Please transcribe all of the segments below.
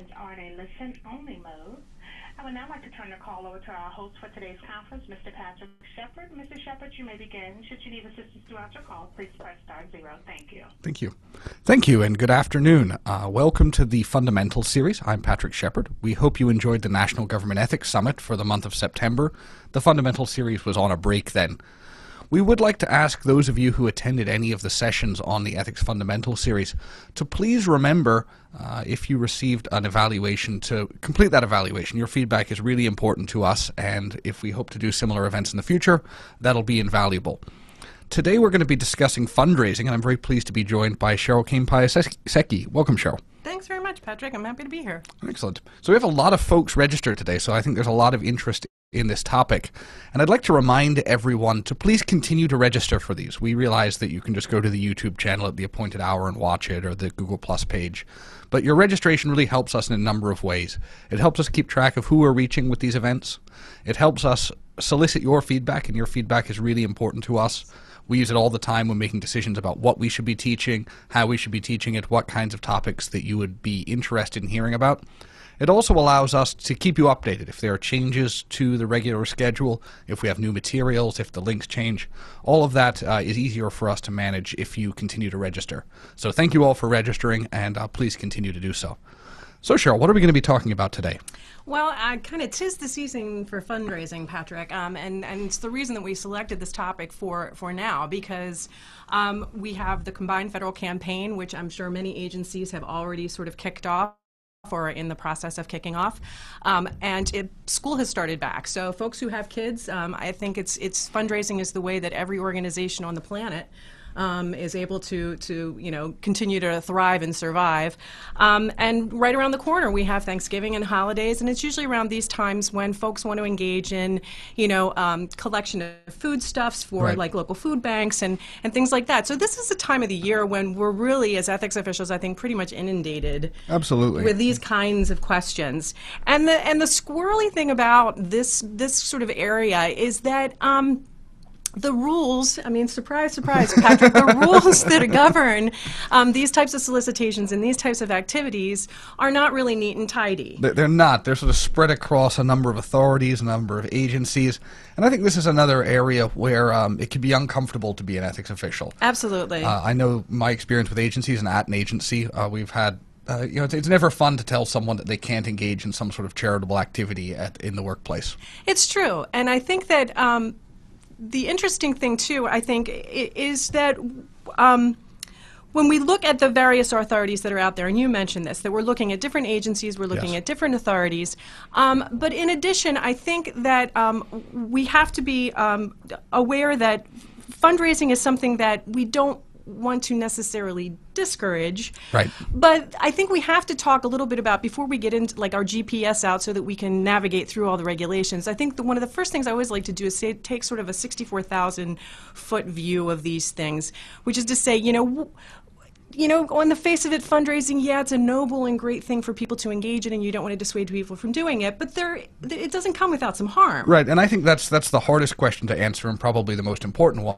participants are in a listen-only mode. I would now like to turn the call over to our host for today's conference, Mr. Patrick Shepherd. Mr. Shepherd, you may begin. Should you need assistance throughout your call, please press *0. Thank you. Thank you. Thank you, and good afternoon. Welcome to the Fundamentals Series. I'm Patrick Shepherd. We hope you enjoyed the National Government Ethics Summit for the month of September. The Fundamentals Series was on a break then. We would like to ask those of you who attended any of the sessions on the Ethics Fundamentals Series to please remember, if you received an evaluation, to complete that evaluation. Your feedback is really important to us, and if we hope to do similar events in the future, that'll be invaluable. Today we're going to be discussing fundraising, and I'm very pleased to be joined by Cheryl Kane-Piasecki. Welcome, Cheryl. Thanks very much, Patrick. I'm happy to be here. Excellent. So we have a lot of folks registered today, so I think there's a lot of interest in this topic. And I'd like to remind everyone to please continue to register for these. We realize that you can just go to the YouTube channel at the appointed hour and watch it, or the Google Plus page. But your registration really helps us in a number of ways. It helps us keep track of who we're reaching with these events. It helps us solicit your feedback, and your feedback is really important to us. We use it all the time when making decisions about what we should be teaching, how we should be teaching it, what kinds of topics that you would be interested in hearing about. It also allows us to keep you updated. If there are changes to the regular schedule, if we have new materials, if the links change, all of that is easier for us to manage if you continue to register. So thank you all for registering, and please continue to do so. So, Cheryl, what are we going to be talking about today? Well, kind of tis the season for fundraising, Patrick, and it's the reason that we selected this topic for now, because we have the Combined Federal Campaign, which I'm sure many agencies have already sort of kicked off or are in the process of kicking off, and school has started back. So folks who have kids, I think it's fundraising is the way that every organization on the planet is able to continue to thrive and survive. And right around the corner we have Thanksgiving and holidays, and it's usually around these times when folks want to engage in collection of foodstuffs for right. like local food banks and things like that. So this is the time of the year when we're really, as ethics officials, I think pretty much inundated absolutely with these kinds of questions. And the squirrely thing about this sort of area is that the rules, I mean, surprise, surprise, Patrick, the rules that govern these types of solicitations and these types of activities are not really neat and tidy. They're not. They're sort of spread across a number of authorities, a number of agencies. And I think this is another area where it can be uncomfortable to be an ethics official. Absolutely. I know my experience with agencies and at an agency, we've had it's never fun to tell someone that they can't engage in some sort of charitable activity in the workplace. It's true. And I think that the interesting thing, too, I think, is that when we look at the various authorities that are out there, and you mentioned this, that we're looking at different agencies, we're looking yes. at different authorities, but in addition, I think that we have to be aware that fundraising is something that we don't want to necessarily discourage, right? But I think we have to talk a little bit about, before we get into like our GPS out so that we can navigate through all the regulations, I think one of the first things I always like to do is say, take sort of a 64,000 foot view of these things, which is to say, you know, on the face of it, fundraising, yeah, it's a noble and great thing for people to engage in, and you don't want to dissuade people from doing it, but it doesn't come without some harm. Right, and I think that's the hardest question to answer, and probably the most important one.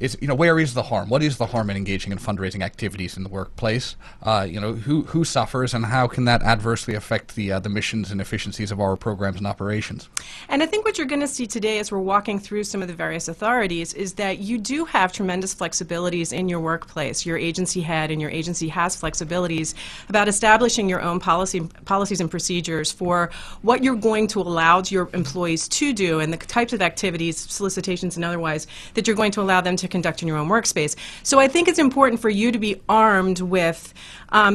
Is, where is the harm? What is the harm in engaging in fundraising activities in the workplace? Who suffers, and how can that adversely affect the missions and efficiencies of our programs and operations? And I think what you're going to see today, as we're walking through some of the various authorities, is that you do have tremendous flexibilities in your workplace. Your agency head and your agency has flexibilities about establishing your own policies and procedures for what you're going to allow your employees to do, and the types of activities, solicitations and otherwise, that you're going to allow them to conduct in your own workspace. So I think it's important for you to be armed with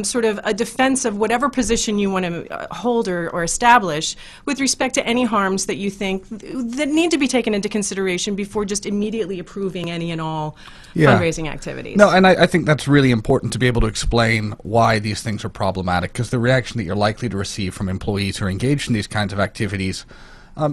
sort of a defense of whatever position you want to hold or establish with respect to any harms that you think that need to be taken into consideration before just immediately approving any and all yeah. fundraising activities. No, and I think that's really important to be able to explain why these things are problematic, because the reaction that you're likely to receive from employees who are engaged in these kinds of activities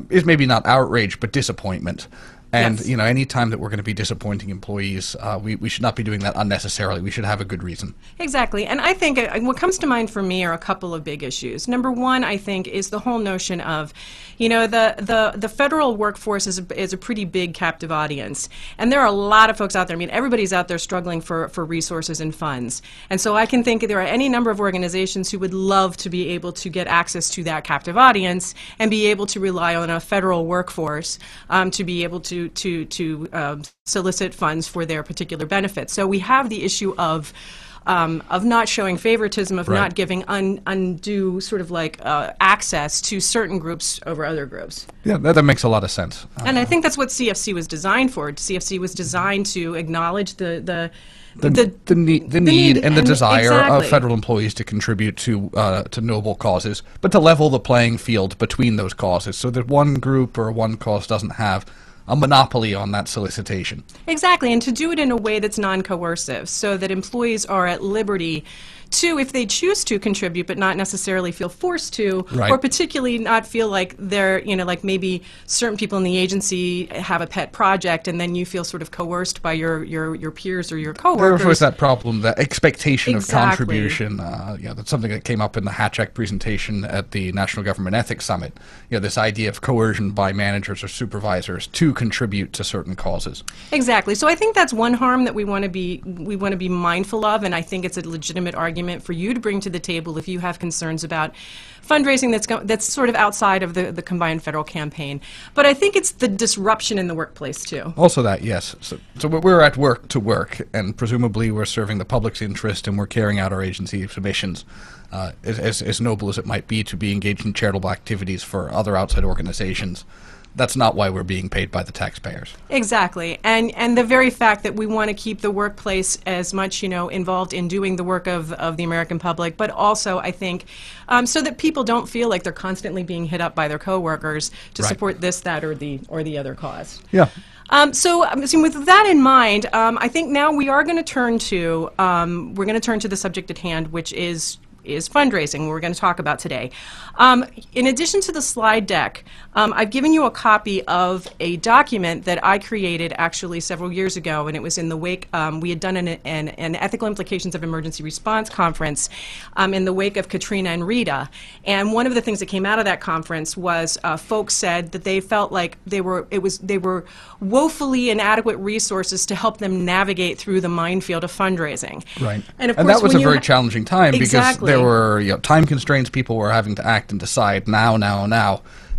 is maybe not outrage, but disappointment. And yes, you know, any time that we're going to be disappointing employees, we should not be doing that unnecessarily. We should have a good reason. Exactly. And I think what comes to mind for me are a couple of big issues. Number one, I think, is the whole notion of, you know, the federal workforce is a pretty big captive audience. And there are a lot of folks out there. I mean, everybody's out there struggling for resources and funds. And so I can think there are any number of organizations who would love to be able to get access to that captive audience and be able to rely on a federal workforce to be able to solicit funds for their particular benefits. So we have the issue of not showing favoritism, of not giving undue sort of like access to certain groups over other groups. Yeah, that makes a lot of sense. And I think that's what CFC was designed for. CFC was designed to acknowledge the need and the desire of federal employees to contribute to noble causes, but to level the playing field between those causes so that one group or one cause doesn't have a monopoly on that solicitation. Exactly, and to do it in a way that's non-coercive, so that employees are at liberty to, if they choose to, contribute, but not necessarily feel forced to, or particularly not feel like they're, you know, like maybe certain people in the agency have a pet project, and then you feel sort of coerced by your peers or your coworkers. There was that problem, that expectation of contribution. You know, that's something that came up in the Hatch Act presentation at the National Government Ethics Summit. You know, this idea of coercion by managers or supervisors to contribute to certain causes. Exactly. So I think that's one harm that we want to be mindful of, and I think it's a legitimate argument for you to bring to the table if you have concerns about fundraising that's sort of outside of the Combined Federal Campaign. But I think it's the disruption in the workplace too. Also that, yes. So we're at work to work, and presumably we're serving the public's interest and we're carrying out our agency's missions. As noble as it might be to be engaged in charitable activities for other outside organizations, that's not why we're being paid by the taxpayers. Exactly, and the very fact that we want to keep the workplace as much, you know, involved in doing the work of the American public, but also I think so that people don't feel like they're constantly being hit up by their coworkers to support this, that, or the other cause. Yeah. So with that in mind, I think now we are going to turn to the subject at hand, which is fundraising. We're going to talk about today. In addition to the slide deck, I've given you a copy of a document that I created actually several years ago, and it was in the wake, we had done an Ethical Implications of Emergency Response conference in the wake of Katrina and Rita. And one of the things that came out of that conference was folks said that they felt like they were woefully inadequate resources to help them navigate through the minefield of fundraising. Right. And of course, that was a very challenging time because there were, you know, time constraints. People were having to act and decide now,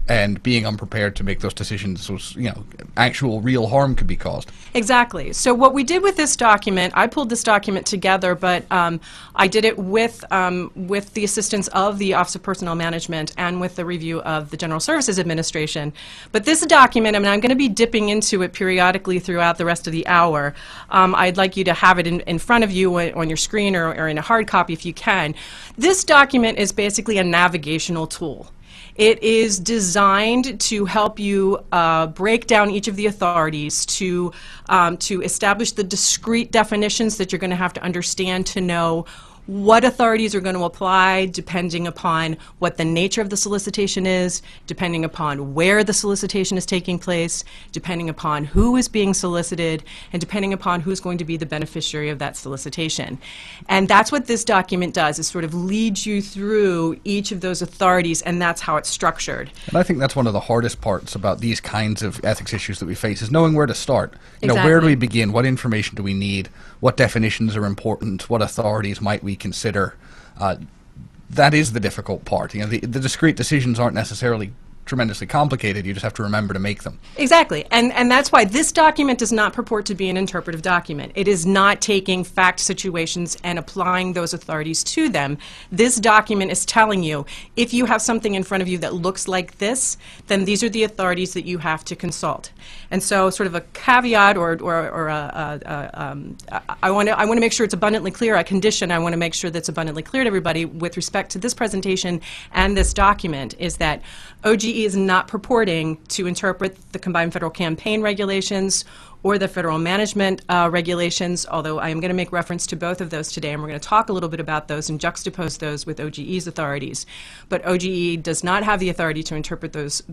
and being unprepared to make those decisions was, you know, actual real harm could be caused. Exactly. So what we did with this document, I pulled this document together, but I did it with the assistance of the Office of Personnel Management and with the review of the General Services Administration. But this document, I mean, I'm going to be dipping into it periodically throughout the rest of the hour. I'd like you to have it in front of you on your screen or in a hard copy if you can. This document is basically a navigational tool. It is designed to help you break down each of the authorities to establish the discrete definitions that you're going to have to understand to know what authorities are going to apply, depending upon what the nature of the solicitation is, depending upon where the solicitation is taking place, depending upon who is being solicited, and depending upon who's going to be the beneficiary of that solicitation. And that's what this document does, is sort of leads you through each of those authorities, and that's how it's structured. And I think that's one of the hardest parts about these kinds of ethics issues that we face, is knowing where to start. You know, where do we begin? What information do we need? What definitions are important? What authorities might we consider? That is the difficult part. You know, the discrete decisions aren't necessarily tremendously complicated. You just have to remember to make them. Exactly. And that's why this document does not purport to be an interpretive document. It is not taking fact situations and applying those authorities to them. This document is telling you, if you have something in front of you that looks like this, then these are the authorities that you have to consult. And so sort of a caveat I want to make sure it's abundantly clear, a condition I want to make sure that's abundantly clear to everybody with respect to this presentation and this document is that OGE OGE is not purporting to interpret the Combined Federal Campaign regulations or the Federal Management regulations, although I am going to make reference to both of those today, and we're going to talk a little bit about those and juxtapose those with OGE's authorities. But OGE does not have the authority to interpret those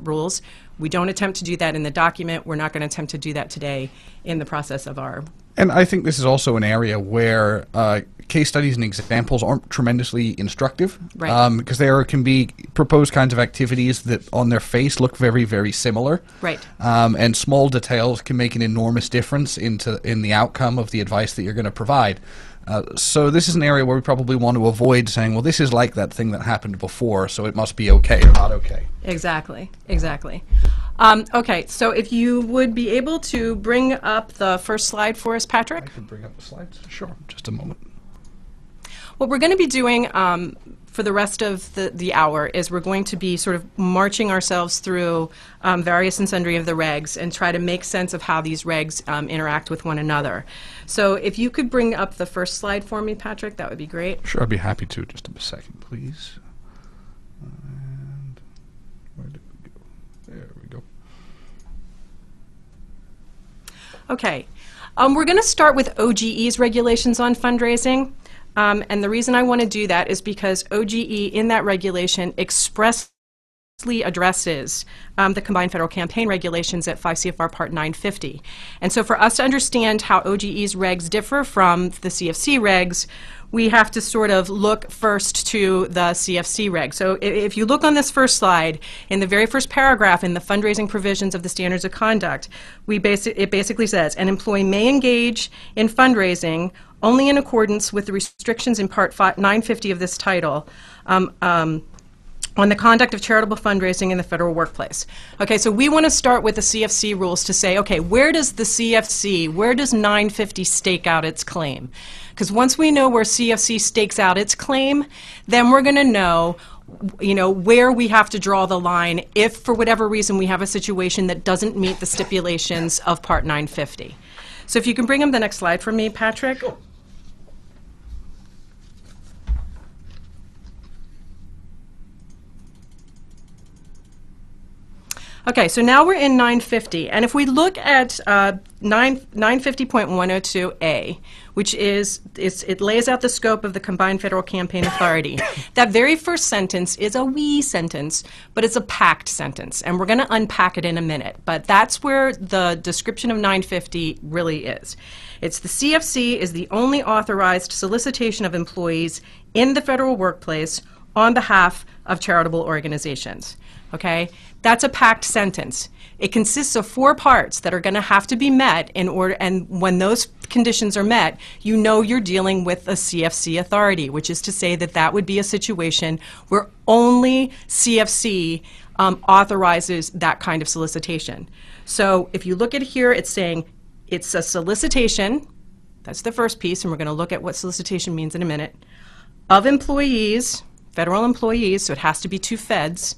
rules. We don't attempt to do that in the document. We're not going to attempt to do that today in the process of our. And I think this is also an area where case studies and examples aren't tremendously instructive, right? Because there can be proposed kinds of activities that on their face look very, very similar, right? And small details can make an enormous difference in the outcome of the advice that you're going to provide. So this is an area where we probably want to avoid saying, well, this is like that thing that happened before, so it must be okay or not okay. Exactly, exactly. Okay, so if you would be able to bring up the first slide for us, Patrick. I can bring up the slides, sure, just a moment. What we're going to be doing for the rest of the hour is we're going to be sort of marching ourselves through various and sundry of the regs and try to make sense of how these regs interact with one another. So if you could bring up the first slide for me, Patrick, that would be great. Sure, I'd be happy to. Just a second, please. And where did we go? There we go. Okay. We're going to start with OGE's regulations on fundraising. And the reason I want to do that is because OGE in that regulation expressly addresses the Combined Federal Campaign regulations at 5 CFR Part 950. And so for us to understand how OGE's regs differ from the CFC regs, we have to sort of look first to the CFC reg. So if you look on this first slide, in the very first paragraph in the fundraising provisions of the Standards of Conduct, it basically says, an employee may engage in fundraising only in accordance with the restrictions in Part 950 of this title on the conduct of charitable fundraising in the federal workplace. Okay, so we want to start with the CFC rules to say, okay, where does the CFC, where does 950 stake out its claim? Because once we know where CFC stakes out its claim, then we're going to know, you know, where we have to draw the line if for whatever reason we have a situation that doesn't meet the stipulations of Part 950. So if you can bring them the next slide for me, Patrick. Sure. Okay, so now we're in 950, and if we look at 950.102a, which is, it lays out the scope of the Combined Federal Campaign Authority. That very first sentence is a wee sentence, but it's a packed sentence, and we're going to unpack it in a minute, but that's where the description of 950 really is. It's the CFC is the only authorized solicitation of employees in the federal workplace on behalf of charitable organizations. Okay? That's a packed sentence. It consists of four parts that are going to have to be met in order, and when those conditions are met, you know you're dealing with a CFC authority, which is to say that that would be a situation where only CFC authorizes that kind of solicitation. So if you look at here, it's saying it's a solicitation, that's the first piece, and we're going to look at what solicitation means in a minute, of employees, federal employees, so it has to be two feds,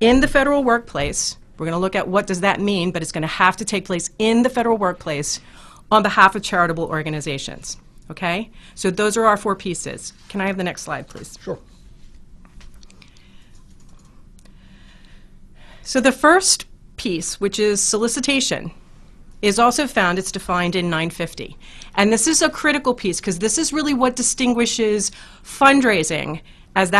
in the federal workplace. We're going to look at what does that mean, but it's going to have to take place in the federal workplace on behalf of charitable organizations. Okay? So those are our four pieces. Can I have the next slide, please? Sure. So the first piece, which is solicitation, is also found. It's defined in 950. And this is a critical piece because this is really what distinguishes fundraising as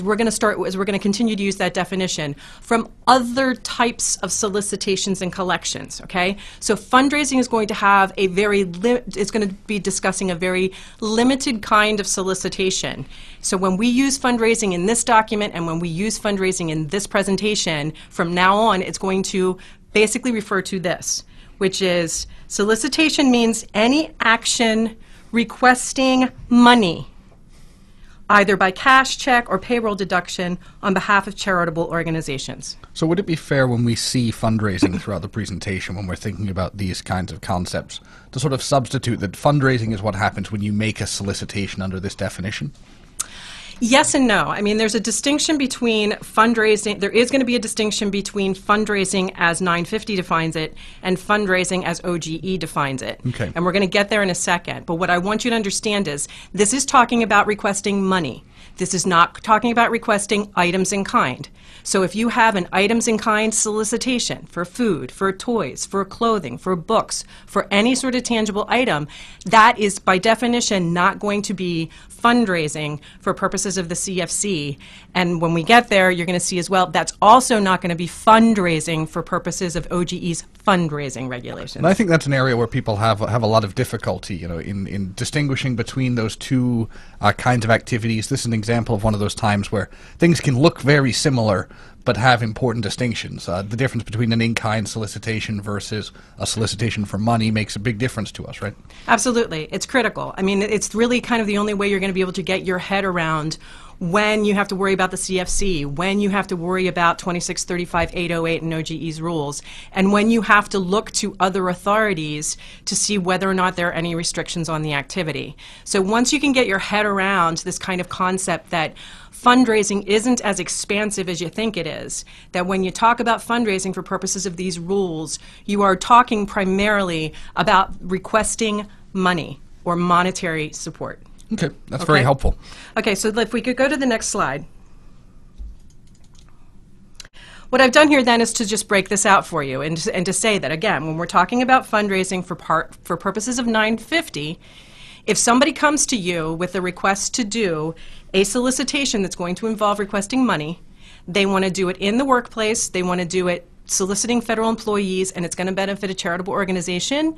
we're going to continue to use that definition from other types of solicitations and collections. Okay, so fundraising is going to have a very it's going to be discussing a very limited kind of solicitation. So when we use fundraising in this document and when we use fundraising in this presentation, from now on, it's going to basically refer to this, which is solicitation means any action requesting money, either by cash, check, or payroll deduction on behalf of charitable organizations. So would it be fair when we see fundraising throughout the presentation, when we're thinking about these kinds of concepts, to sort of substitute that fundraising is what happens when you make a solicitation under this definition? Yes and no. I mean, there's a distinction between fundraising. There is going to be a distinction between fundraising as 950 defines it and fundraising as OGE defines it. Okay. And we're going to get there in a second. But what I want you to understand is this is talking about requesting money. This is not talking about requesting items in kind. So if you have an items in kind solicitation for food, for toys, for clothing, for books, for any sort of tangible item, that is by definition not going to be fundraising for purposes of the CFC. And when we get there, you're going to see as well, that's also not going to be fundraising for purposes of OGE's fundraising regulations. And I think that's an area where people have a lot of difficulty, you know, in distinguishing between those two kinds of activities. This is an example of one of those times where things can look very similar but have important distinctions. The difference between an in-kind solicitation versus a solicitation for money makes a big difference to us, right? Absolutely. It's critical. I mean, it's really kind of the only way you're going to be able to get your head around when you have to worry about the CFC, when you have to worry about 2635-808 and OGE's rules, and when you have to look to other authorities to see whether or not there are any restrictions on the activity. So once you can get your head around this kind of concept that fundraising isn't as expansive as you think it is, that when you talk about fundraising for purposes of these rules, you are talking primarily about requesting money or monetary support. Okay, that's very helpful. Okay, so if we could go to the next slide. What I've done here then is to just break this out for you and to say that, again, when we're talking about fundraising for purposes of 950, if somebody comes to you with a request to do a solicitation that's going to involve requesting money, they want to do it in the workplace, they want to do it soliciting federal employees, and it's going to benefit a charitable organization,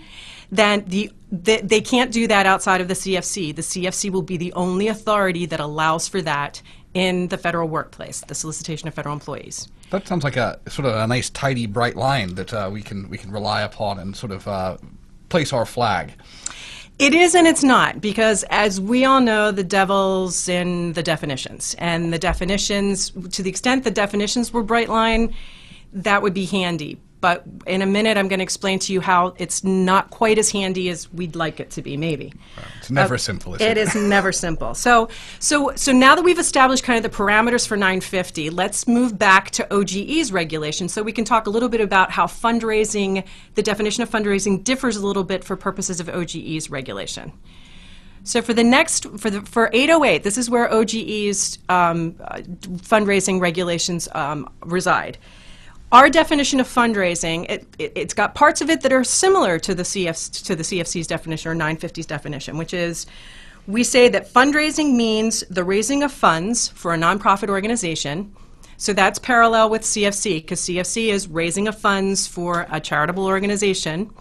then they can't do that outside of the CFC. The CFC will be the only authority that allows for that in the federal workplace, the solicitation of federal employees. That sounds like a sort of a nice, tidy, bright line that we can rely upon and sort of place our flag. It is and it's not, because as we all know, the devil's in the definitions. And the definitions, to the extent the definitions were bright line, that would be handy. But in a minute, I'm going to explain to you how it's not quite as handy as we'd like it to be, maybe. Well, it's never simple, is it? It is never simple. So now that we've established kind of the parameters for 950, let's move back to OGE's regulations so we can talk a little bit about how fundraising, the definition of fundraising, differs a little bit for purposes of OGE's regulation. So for the next, for 808, this is where OGE's fundraising regulations reside. Our definition of fundraising, it's got parts of it that are similar to the CFC's definition or 950's definition, which is we say that fundraising means the raising of funds for a nonprofit organization. So that's parallel with CFC, because CFC is raising of funds for a charitable organization.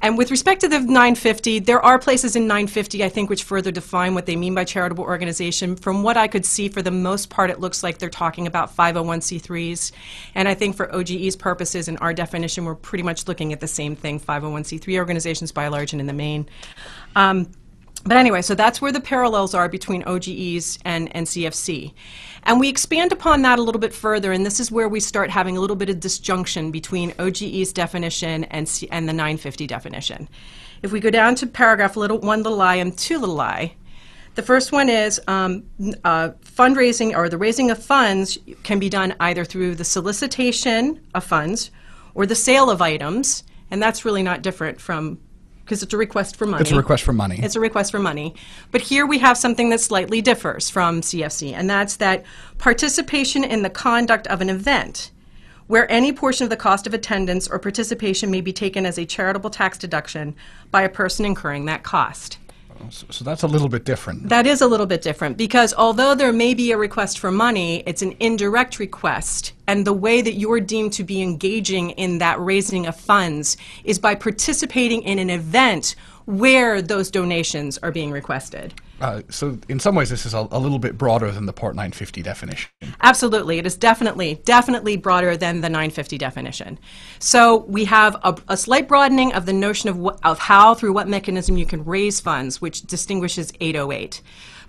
And with respect to the 950, there are places in 950, I think, which further define what they mean by charitable organization. From what I could see, for the most part, it looks like they're talking about 501c3s. And I think for OGE's purposes and our definition, we're pretty much looking at the same thing, 501c3 organizations by large and in the main. But anyway, so that's where the parallels are between OGE's and CFC. And we expand upon that a little bit further, and this is where we start having a little bit of disjunction between OGE's definition and the 950 definition. If we go down to paragraph 1i and 2i, the first one is fundraising or the raising of funds can be done either through the solicitation of funds or the sale of items, and that's really not different from, because it's a request for money. It's a request for money. It's a request for money. But here we have something that slightly differs from CFC, and that's that participation in the conduct of an event where any portion of the cost of attendance or participation may be taken as a charitable tax deduction by a person incurring that cost. So that's a little bit different. That is a little bit different, because although there may be a request for money, it's an indirect request, and the way that you're deemed to be engaging in that raising of funds is by participating in an event where those donations are being requested. So in some ways this is a little bit broader than the Part 950 definition. Absolutely. It is definitely broader than the 950 definition. So we have a slight broadening of the notion of how, through what mechanism you can raise funds, which distinguishes 808.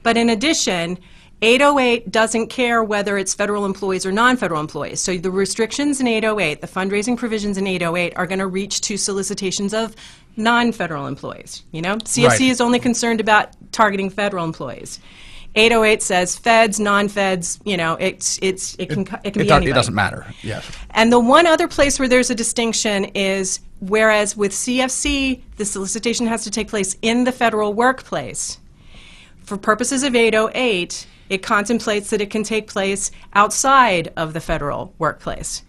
But in addition, 808 doesn't care whether it's federal employees or non-federal employees. So the restrictions in 808, the fundraising provisions in 808, are going to reach to solicitations of non-federal employees. You know, CFC right. is only concerned about targeting federal employees. 808 says feds, non-feds. You know, it can be anybody. It doesn't matter. Yes. And the one other place where there's a distinction is whereas with CFC, the solicitation has to take place in the federal workplace. For purposes of 808, it contemplates that it can take place outside of the federal workplace.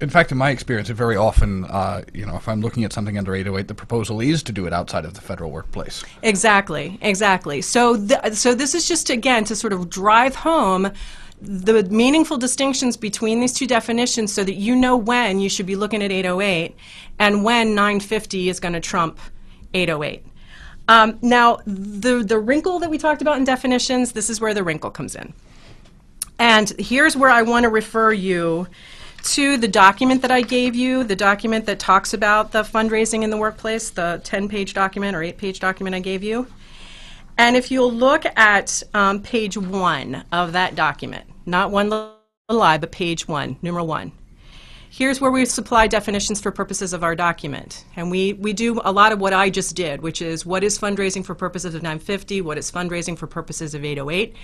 In fact, in my experience, it very often, if I'm looking at something under 808, the proposal is to do it outside of the federal workplace. Exactly, exactly. So this is just, again, to sort of drive home the meaningful distinctions between these two definitions so that you know when you should be looking at 808 and when 950 is going to trump 808. Now, the wrinkle that we talked about in definitions, this is where the wrinkle comes in. And here's where I want to refer you to the document that I gave you, the document that talks about the fundraising in the workplace, the 10-page document or 8-page document I gave you. And if you'll look at page 1 of that document, not 1, but page 1, numeral 1. Here's where we supply definitions for purposes of our document. And we do a lot of what I just did, which is what is fundraising for purposes of 950, what is fundraising for purposes of 808.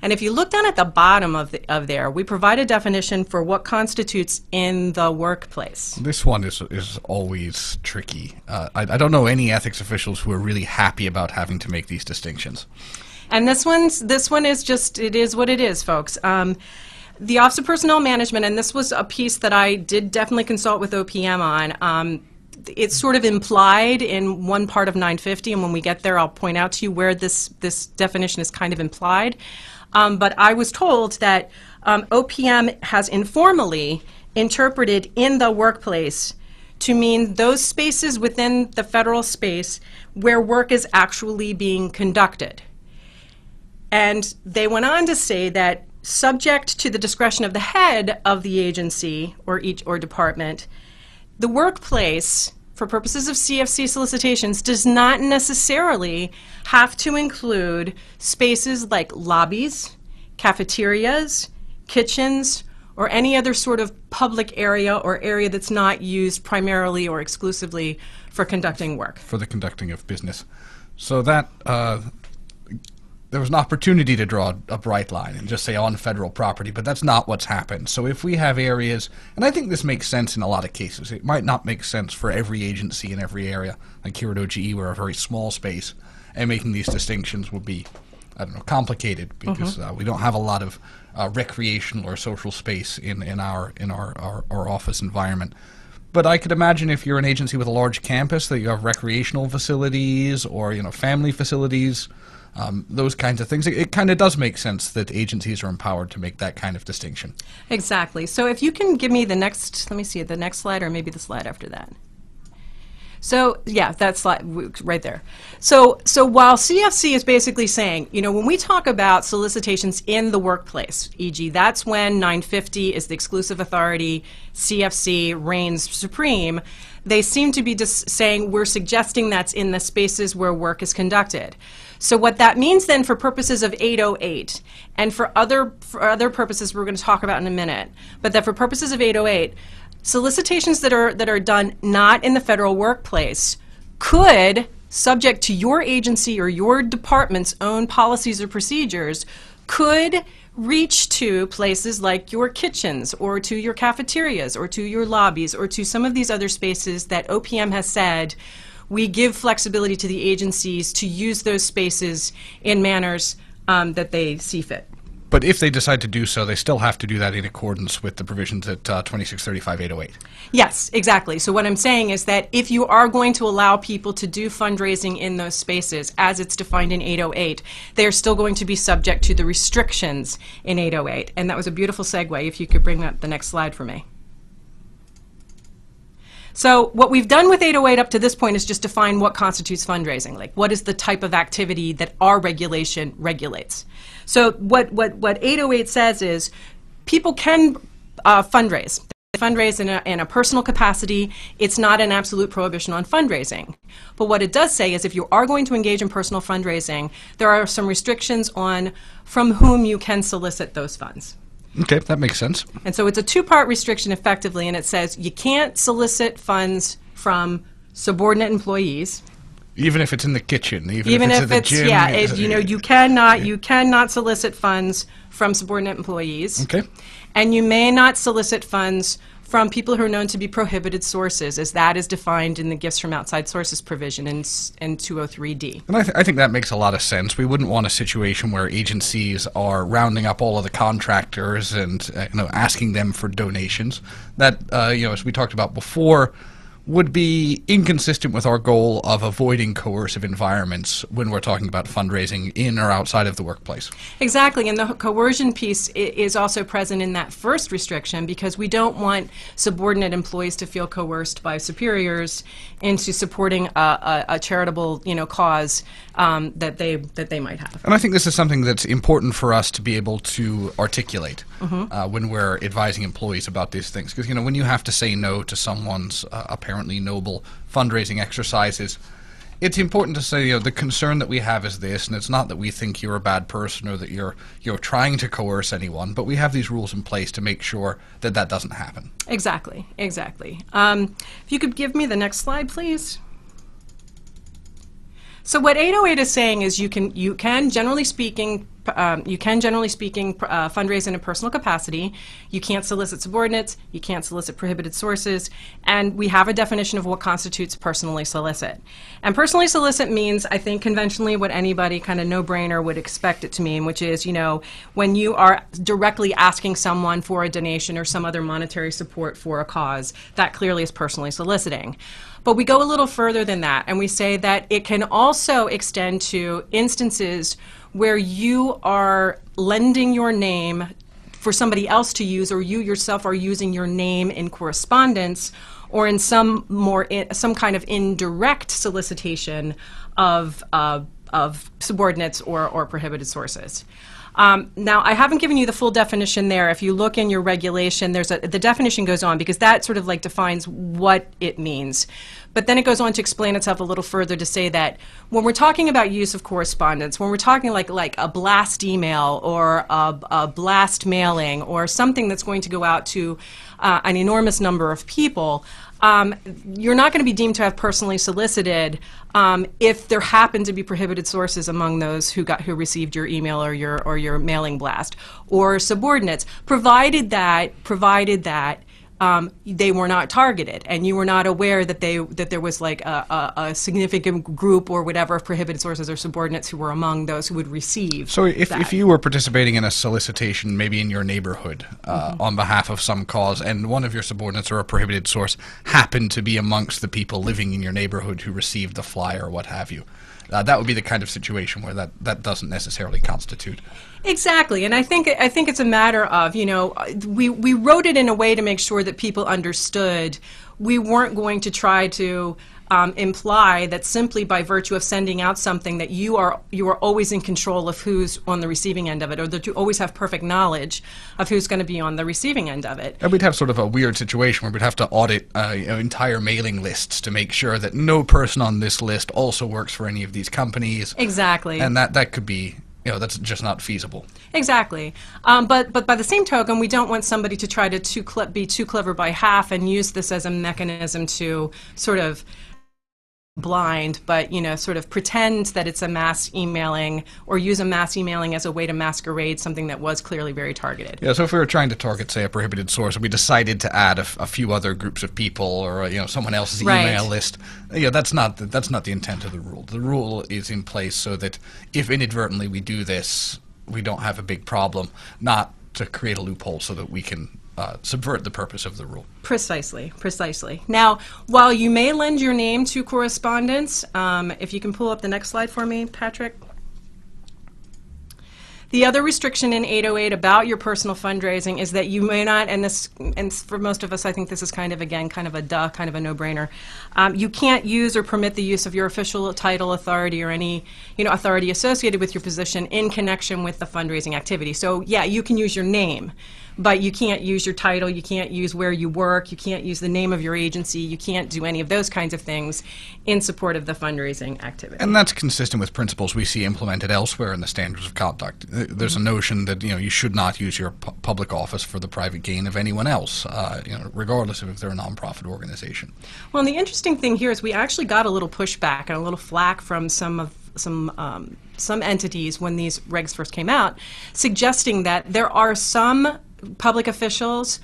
And if you look down at the bottom of there, we provide a definition for what constitutes in the workplace. This one is always tricky. I don't know any ethics officials who are really happy about having to make these distinctions. And this one is just, it is what it is, folks. The Office of Personnel Management, and this was a piece that I did definitely consult with OPM on, it's sort of implied in one part of 950, and when we get there I'll point out to you where this definition is kind of implied. But I was told that OPM has informally interpreted in the workplace to mean those spaces within the federal space where work is actually being conducted. And they went on to say that subject to the discretion of the head of the agency or department, the workplace, for purposes of CFC solicitations, does not necessarily have to include spaces like lobbies, cafeterias, kitchens, or any other sort of public area or area that's not used primarily or exclusively for conducting work. For the conducting of business. So that there was an opportunity to draw a bright line and just say on federal property, but that's not what's happened. So if we have areas, and I think this makes sense in a lot of cases, it might not make sense for every agency in every area. Like here at OGE, we're a very small space, and making these distinctions would be, I don't know, complicated because we don't have a lot of recreational or social space in our office environment. But I could imagine if you're an agency with a large campus that you have recreational facilities or, you know, family facilities. Those kinds of things. It kind of does make sense that agencies are empowered to make that kind of distinction. Exactly. So if you can give me the next, let me see, the next slide or maybe the slide after that. So yeah, that slide right there. So while CFC is basically saying, you know, when we talk about solicitations in the workplace, e.g., that's when 950 is the exclusive authority, CFC reigns supreme, they seem to be just saying we're suggesting that's in the spaces where work is conducted. So what that means then for purposes of 808 and for other purposes we're going to talk about in a minute, but that for purposes of 808, solicitations that are done not in the federal workplace could, subject to your agency or your department's own policies or procedures, could reach to places like your kitchens or to your cafeterias or to your lobbies or to some of these other spaces that OPM has said we give flexibility to the agencies to use those spaces in manners that they see fit. But if they decide to do so, they still have to do that in accordance with the provisions at 2635-808. Yes, exactly. So what I'm saying is that if you are going to allow people to do fundraising in those spaces, as it's defined in 808, they are still going to be subject to the restrictions in 808. And that was a beautiful segue, if you could bring up the next slide for me. So what we've done with 808 up to this point is just define what constitutes fundraising, like what is the type of activity that our regulation regulates. So what 808 says is people can fundraise. They fundraise in a personal capacity. It's not an absolute prohibition on fundraising. But what it does say is if you are going to engage in personal fundraising, there are some restrictions on from whom you can solicit those funds. Okay, that makes sense. And so it's a two-part restriction effectively, and it says you can't solicit funds from subordinate employees. Even if it's in the kitchen, even if it's in the gym. Yeah, you cannot solicit funds from subordinate employees. Okay. And you may not solicit funds from people who are known to be prohibited sources, as that is defined in the gifts from outside sources provision in 203D. And I think that makes a lot of sense. We wouldn't want a situation where agencies are rounding up all of the contractors and asking them for donations. That, as we talked about before, would be inconsistent with our goal of avoiding coercive environments when we're talking about fundraising in or outside of the workplace. Exactly, and the coercion piece is also present in that first restriction, because we don't want subordinate employees to feel coerced by superiors into supporting a charitable, cause that they might have. And I think this is something that's important for us to be able to articulate when we're advising employees about these things, because when you have to say no to someone's apparent noble fundraising exercises, it's important to say, the concern that we have is this, and it's not that we think you're a bad person or that you're trying to coerce anyone, but we have these rules in place to make sure that that doesn't happen. Exactly, exactly. If you could give me the next slide, please. So what 808 is saying is you can generally speaking fundraise in a personal capacity. You can't solicit subordinates, you can't solicit prohibited sources, and we have a definition of what constitutes personally solicit. And personally solicit means, I think, conventionally what anybody kind of no-brainer would expect it to mean, which is, when you are directly asking someone for a donation or some other monetary support for a cause, that clearly is personally soliciting. But we go a little further than that, and we say that it can also extend to instances where you are lending your name for somebody else to use, or you yourself are using your name in correspondence or in some kind of indirect solicitation of subordinates or prohibited sources. Now, I haven't given you the full definition there. If you look in your regulation, the definition goes on, because that sort of defines what it means. But then it goes on to explain itself a little further to say that when we're talking about use of correspondence, when we're talking like a blast email or a blast mailing or something that's going to go out to an enormous number of people, you're not going to be deemed to have personally solicited if there happen to be prohibited sources among those who received your email or your mailing blast, or subordinates, provided that they were not targeted and you were not aware that there was a significant group or whatever of prohibited sources or subordinates who were among those who would receive. So if you were participating in a solicitation, maybe in your neighborhood, on behalf of some cause, and one of your subordinates or a prohibited source happened to be amongst the people living in your neighborhood who received the flyer or what have you, that would be the kind of situation where that doesn't necessarily constitute. Exactly, and I think it's a matter of, we wrote it in a way to make sure that people understood we weren't going to try to imply that simply by virtue of sending out something that you are always in control of who's on the receiving end of it, or that you always have perfect knowledge of who's going to be on the receiving end of it. And we'd have sort of a weird situation where we'd have to audit entire mailing lists to make sure that no person on this list also works for any of these companies. Exactly. And that could be... that's just not feasible. Exactly. But by the same token, we don't want somebody to try to be too clever by half and use this as a mechanism to sort of blind, but sort of pretend that it's a mass emailing, or use a mass emailing as a way to masquerade something that was clearly very targeted. Yeah, so if we were trying to target, say, a prohibited source, and we decided to add a few other groups of people, or someone else's email list, that's not the intent of the rule. The rule is in place so that if inadvertently we do this, we don't have a big problem, not to create a loophole so that we can subvert the purpose of the rule. Precisely, precisely. Now, while you may lend your name to correspondence, if you can pull up the next slide for me, Patrick. The other restriction in 808 about your personal fundraising is that you may not, and for most of us, I think this is kind of a no-brainer. You can't use or permit the use of your official title, authority, or any authority associated with your position in connection with the fundraising activity. So yeah, you can use your name, but you can't use your title, you can't use where you work, you can't use the name of your agency, you can't do any of those kinds of things in support of the fundraising activity. And that's consistent with principles we see implemented elsewhere in the Standards of Conduct. There's a notion that you should not use your public office for the private gain of anyone else, regardless of if they're a nonprofit organization. Well, and the interesting thing here is we actually got a little pushback and a little flack from some entities when these regs first came out, suggesting that there are some public officials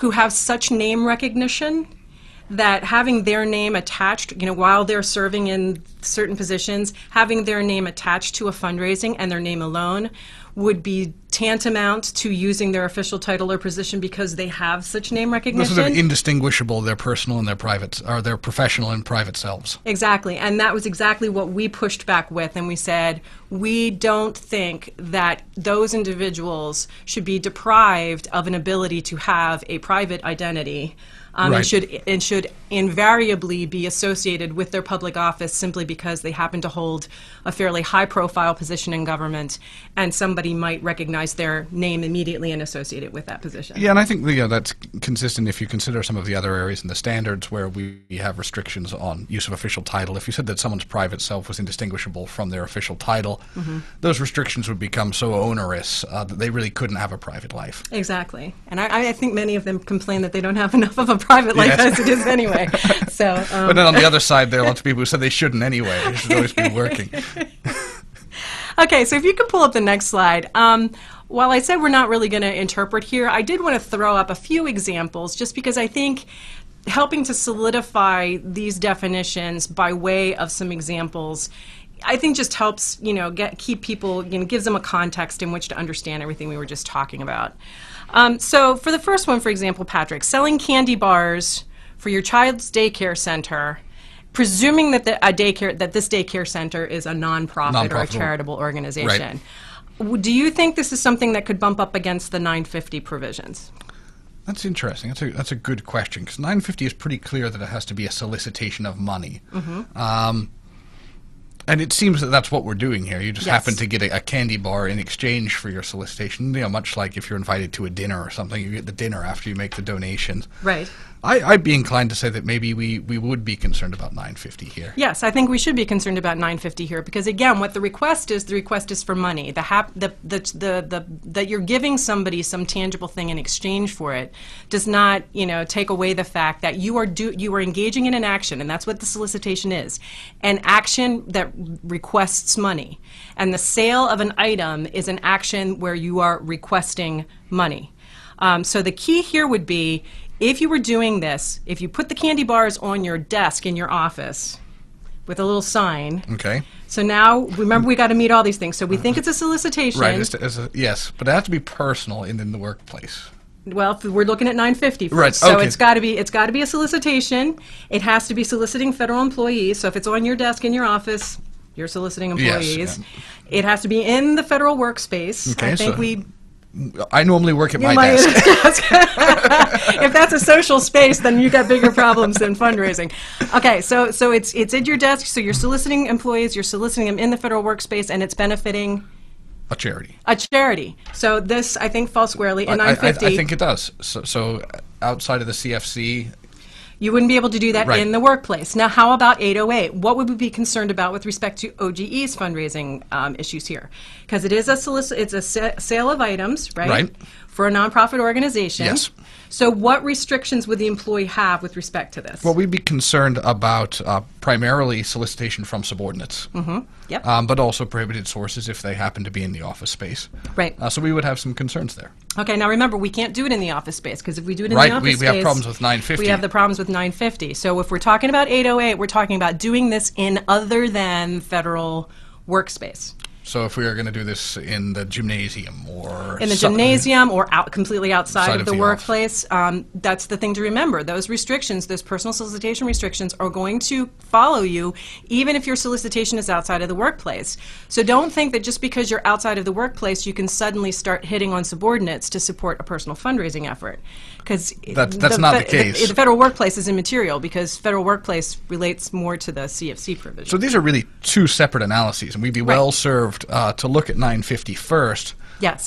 who have such name recognition that having their name attached, you know, while they're serving in certain positions, having their name attached to a fundraising and their name alone would be tantamount to using their official title or position because they have such name recognition. This is indistinguishable, their personal and their private, or their professional and private selves. Exactly, and that was exactly what we pushed back with, and we said, we don't think that those individuals should be deprived of an ability to have a private identity. Right. It should invariably be associated with their public office simply because they happen to hold a fairly high-profile position in government, and somebody might recognize their name immediately and associate it with that position. Yeah, and I think, you know, that's consistent if you consider some of the other areas in the standards where we have restrictions on use of official title. If you said that someone's private self was indistinguishable from their official title, those restrictions would become so onerous that they really couldn't have a private life. Exactly, and I think many of them complain that they don't have enough of a private life as it is anyway. So, but then on the other side, there are lots of people who said they shouldn't anyway. They should always be working. Okay, so if you could pull up the next slide. While I said we're not really going to interpret here, I did want to throw up a few examples just because I think helping to solidify these definitions by way of some examples I think just helps, you know, keep people, you know, gives them a context in which to understand everything we were just talking about. So for the first one, for example, Patrick, selling candy bars for your child's daycare center, presuming that this daycare center is a nonprofit or a charitable organization. Right. Do you think this is something that could bump up against the 950 provisions? That's interesting. That's a good question, because 950 is pretty clear that it has to be a solicitation of money. And it seems that that's what we're doing here. You just happen to get a candy bar in exchange for your solicitation, you know, much like if you're invited to a dinner or something, you get the dinner after you make the donations. Right. I'd be inclined to say that maybe we would be concerned about 950 here. Yes, I think we should be concerned about 950 here because, again, what the request is for money. That you're giving somebody some tangible thing in exchange for it does not, you know, take away the fact that you are engaging in an action, and that's what the solicitation is, an action that requests money. And the sale of an item is an action where you are requesting money. So the key here would be, if you were doing this, if you put the candy bars on your desk in your office with a little sign. Okay. So now, remember, we got to meet all these things. So we think it's a solicitation. Right. Yes, but it has to be personal and in the workplace. Well, if we're looking at 950. Right. So okay. It's got to be a solicitation. It has to be soliciting federal employees. So if it's on your desk in your office, you're soliciting employees. Yes, it has to be in the federal workspace. Okay. I normally work at my desk. If that's a social space, then you got bigger problems than fundraising. Okay, so it's at your desk, so you're soliciting employees, you're soliciting them in the federal workspace, and it's benefiting a charity. A charity. So this, I think, falls squarely in 950. I think it does. So outside of the CFC, you wouldn't be able to do that in the workplace. Now, how about 808? What would we be concerned about with respect to OGE's fundraising issues here? Because it is a sale of items, right? For a nonprofit organization. Yes. So what restrictions would the employee have with respect to this? Well, we'd be concerned about primarily solicitation from subordinates, but also prohibited sources if they happen to be in the office space. Right. So we would have some concerns there. Okay, now remember, we can't do it in the office space, because if we do it in the office space, we have problems with 950. We have the problems with 950. So if we're talking about 808, we're talking about doing this in other than federal workspace. So if we are going to do this in the gymnasium or completely outside of the workplace, that's the thing to remember. Those restrictions, those personal solicitation restrictions, are going to follow you even if your solicitation is outside of the workplace. So don't think that just because you're outside of the workplace, you can suddenly start hitting on subordinates to support a personal fundraising effort. Because that's not the case. The federal workplace is immaterial because federal workplace relates more to the CFC provision. So these are really two separate analyses, and we'd be well served to look at 950 first,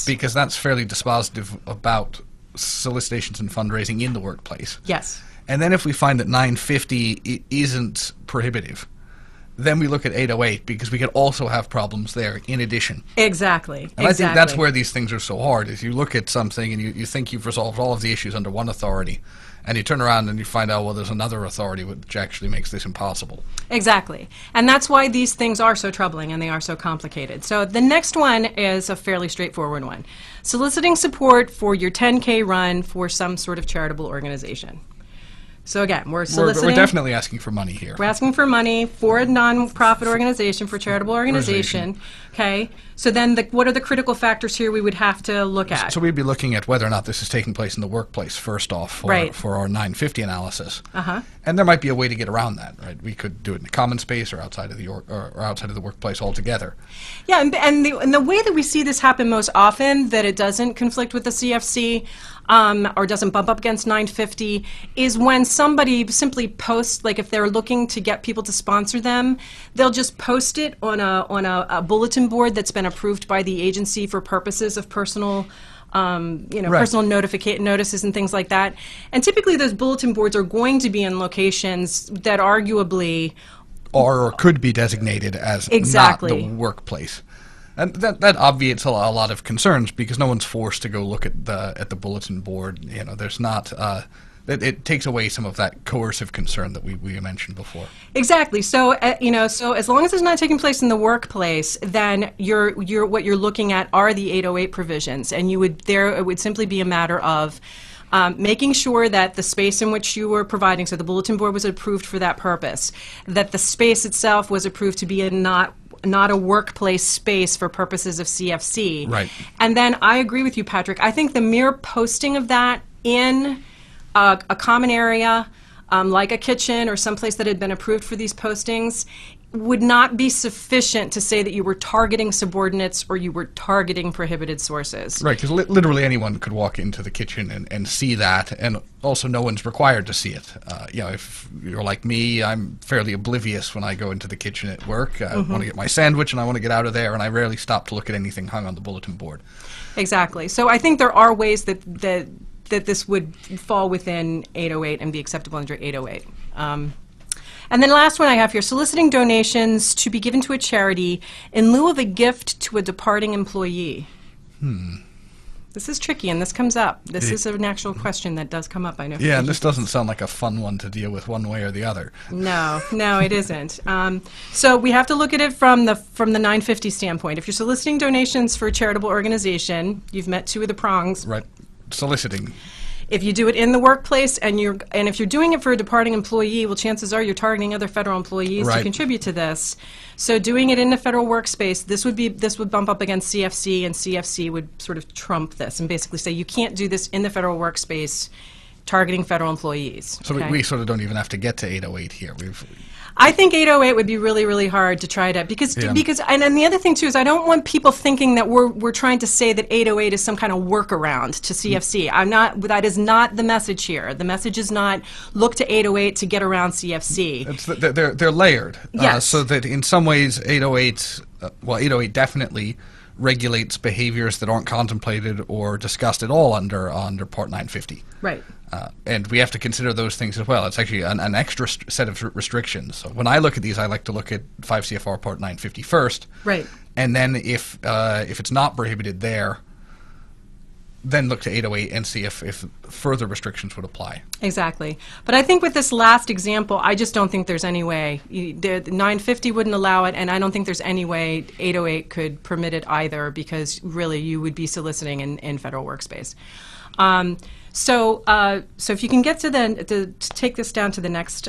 because that's fairly dispositive about solicitations and fundraising in the workplace. Yes. And then if we find that 950 isn't prohibitive, then we look at 808 because we could also have problems there in addition. Exactly. And I think that's where these things are so hard, is you look at something and you think you've resolved all of the issues under one authority, and you turn around and you find out, well, there's another authority which actually makes this impossible. Exactly. And that's why these things are so troubling and they are so complicated. So the next one is a fairly straightforward one. Soliciting support for your 10K run for some sort of charitable organization. So again, we're soliciting. We're definitely asking for money here. We're asking for money for a nonprofit organization, for a charitable organization. Okay. So then what are the critical factors here we would have to look at? So we'd be looking at whether or not this is taking place in the workplace, first off, for our 950 analysis. And there might be a way to get around that, right? We could do it in a common space or outside of the outside of the workplace altogether. Yeah, and the way that we see this happen most often, that it doesn't conflict with the CFC or doesn't bump up against 950, is when somebody simply posts, like if they're looking to get people to sponsor them, they'll just post it on a bulletin board that's been approved by the agency for purposes of personal personal notices and things like that. And typically those bulletin boards are going to be in locations that arguably are or could be designated as not the workplace. And that obviates a lot of concerns because no one's forced to go look at the bulletin board. You know, there's not it takes away some of that coercive concern that we mentioned before. Exactly. So so as long as it's not taking place in the workplace, then what you're looking at are the 808 provisions, and it would simply be a matter of making sure that the space in which you were providing, so the bulletin board was approved for that purpose, that the space itself was approved to be a not a workplace space for purposes of CFC. Right. And then I agree with you, Patrick. I think the mere posting of that in a common area, like a kitchen or someplace that had been approved for these postings, would not be sufficient to say that you were targeting subordinates or you were targeting prohibited sources. Right, because literally anyone could walk into the kitchen and see that, and also no one's required to see it. If you're like me, I'm fairly oblivious when I go into the kitchen at work. I want to get my sandwich and I want to get out of there, and I rarely stop to look at anything hung on the bulletin board. Exactly. So I think there are ways that this would fall within 808 and be acceptable under 808. And then last one I have here, soliciting donations to be given to a charity in lieu of a gift to a departing employee. This is tricky, and this comes up. This is an actual question that does come up, I know. Yeah, and this doesn't sound like a fun one to deal with one way or the other. No, it isn't. So we have to look at it from the 950 standpoint. If you're soliciting donations for a charitable organization, you've met two of the prongs. Right. Soliciting. If you do it in the workplace and if you're doing it for a departing employee, well, chances are you're targeting other federal employees to contribute to this. So doing it in a federal workspace, this would bump up against CFC, and CFC would sort of trump this and basically say you can't do this in the federal workspace targeting federal employees. So we sort of don't even have to get to 808 here. I think 808 would be really, really hard to try to, because the other thing too is I don't want people thinking that we're trying to say that 808 is some kind of workaround to CFC. That is not the message here. The message is not look to 808 to get around CFC. They're layered. Yes. So that in some ways 808 definitely regulates behaviors that aren't contemplated or discussed at all under Part 950. Right. And we have to consider those things as well. It's actually an extra set of restrictions. So when I look at these, I like to look at 5 CFR Part 950 first. Right. And then if it's not prohibited there, then look to 808 and see if further restrictions would apply. Exactly. But I think with this last example, I just don't think there's any way. The 950 wouldn't allow it, and I don't think there's any way 808 could permit it either, because really you would be soliciting in federal workspace. So if you can get to take this down to the next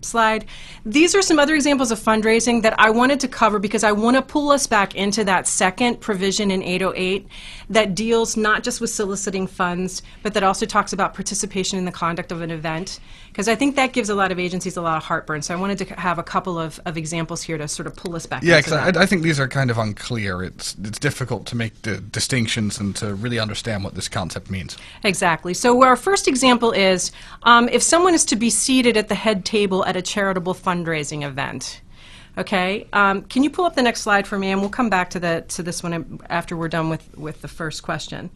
slide. These are some other examples of fundraising that I wanted to cover because I want to pull us back into that second provision in 808 that deals not just with soliciting funds, but that also talks about participation in the conduct of an event, because I think that gives a lot of agencies a lot of heartburn. So I wanted to have a couple of examples here to sort of pull us back into that. Yeah, because I think these are kind of unclear. It's difficult to make the distinctions and to really understand what this concept means. Exactly. So our first example is if someone is to be seated at the head table at a charitable fundraising event. Okay, can you pull up the next slide for me, and we'll come back to this one after we're done with the first question.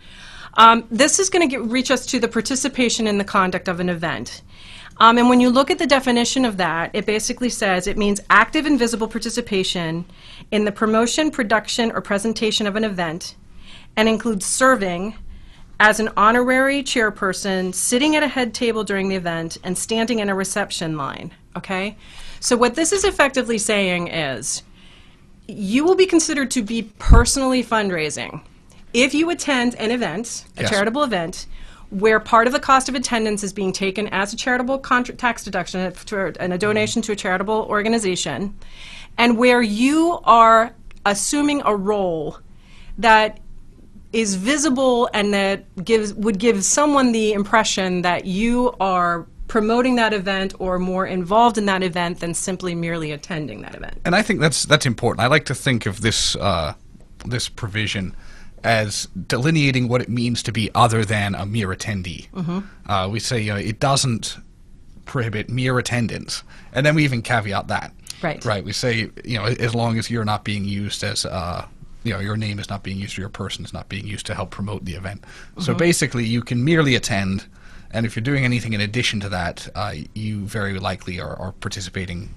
This is going to reach us to the participation in the conduct of an event. And when you look at the definition of that, it basically says it means active and visible participation in the promotion, production, or presentation of an event, and includes serving as an honorary chairperson, sitting at a head table during the event, and standing in a reception line, okay? So what this is effectively saying is, you will be considered to be personally fundraising if you attend an event, a charitable event, where part of the cost of attendance is being taken as a charitable tax deduction and a donation to a charitable organization, and where you are assuming a role that is visible and that would give someone the impression that you are promoting that event or more involved in that event than simply merely attending that event. And I think that's important. I like to think of this this provision as delineating what it means to be other than a mere attendee. Mm-hmm. We say it doesn't prohibit mere attendance, and then we even caveat that. Right. Right. We say as long as you're not being used as your name is not being used or your person is not being used to help promote the event. Mm-hmm. So basically, you can merely attend. And if you're doing anything in addition to that, you very likely are participating.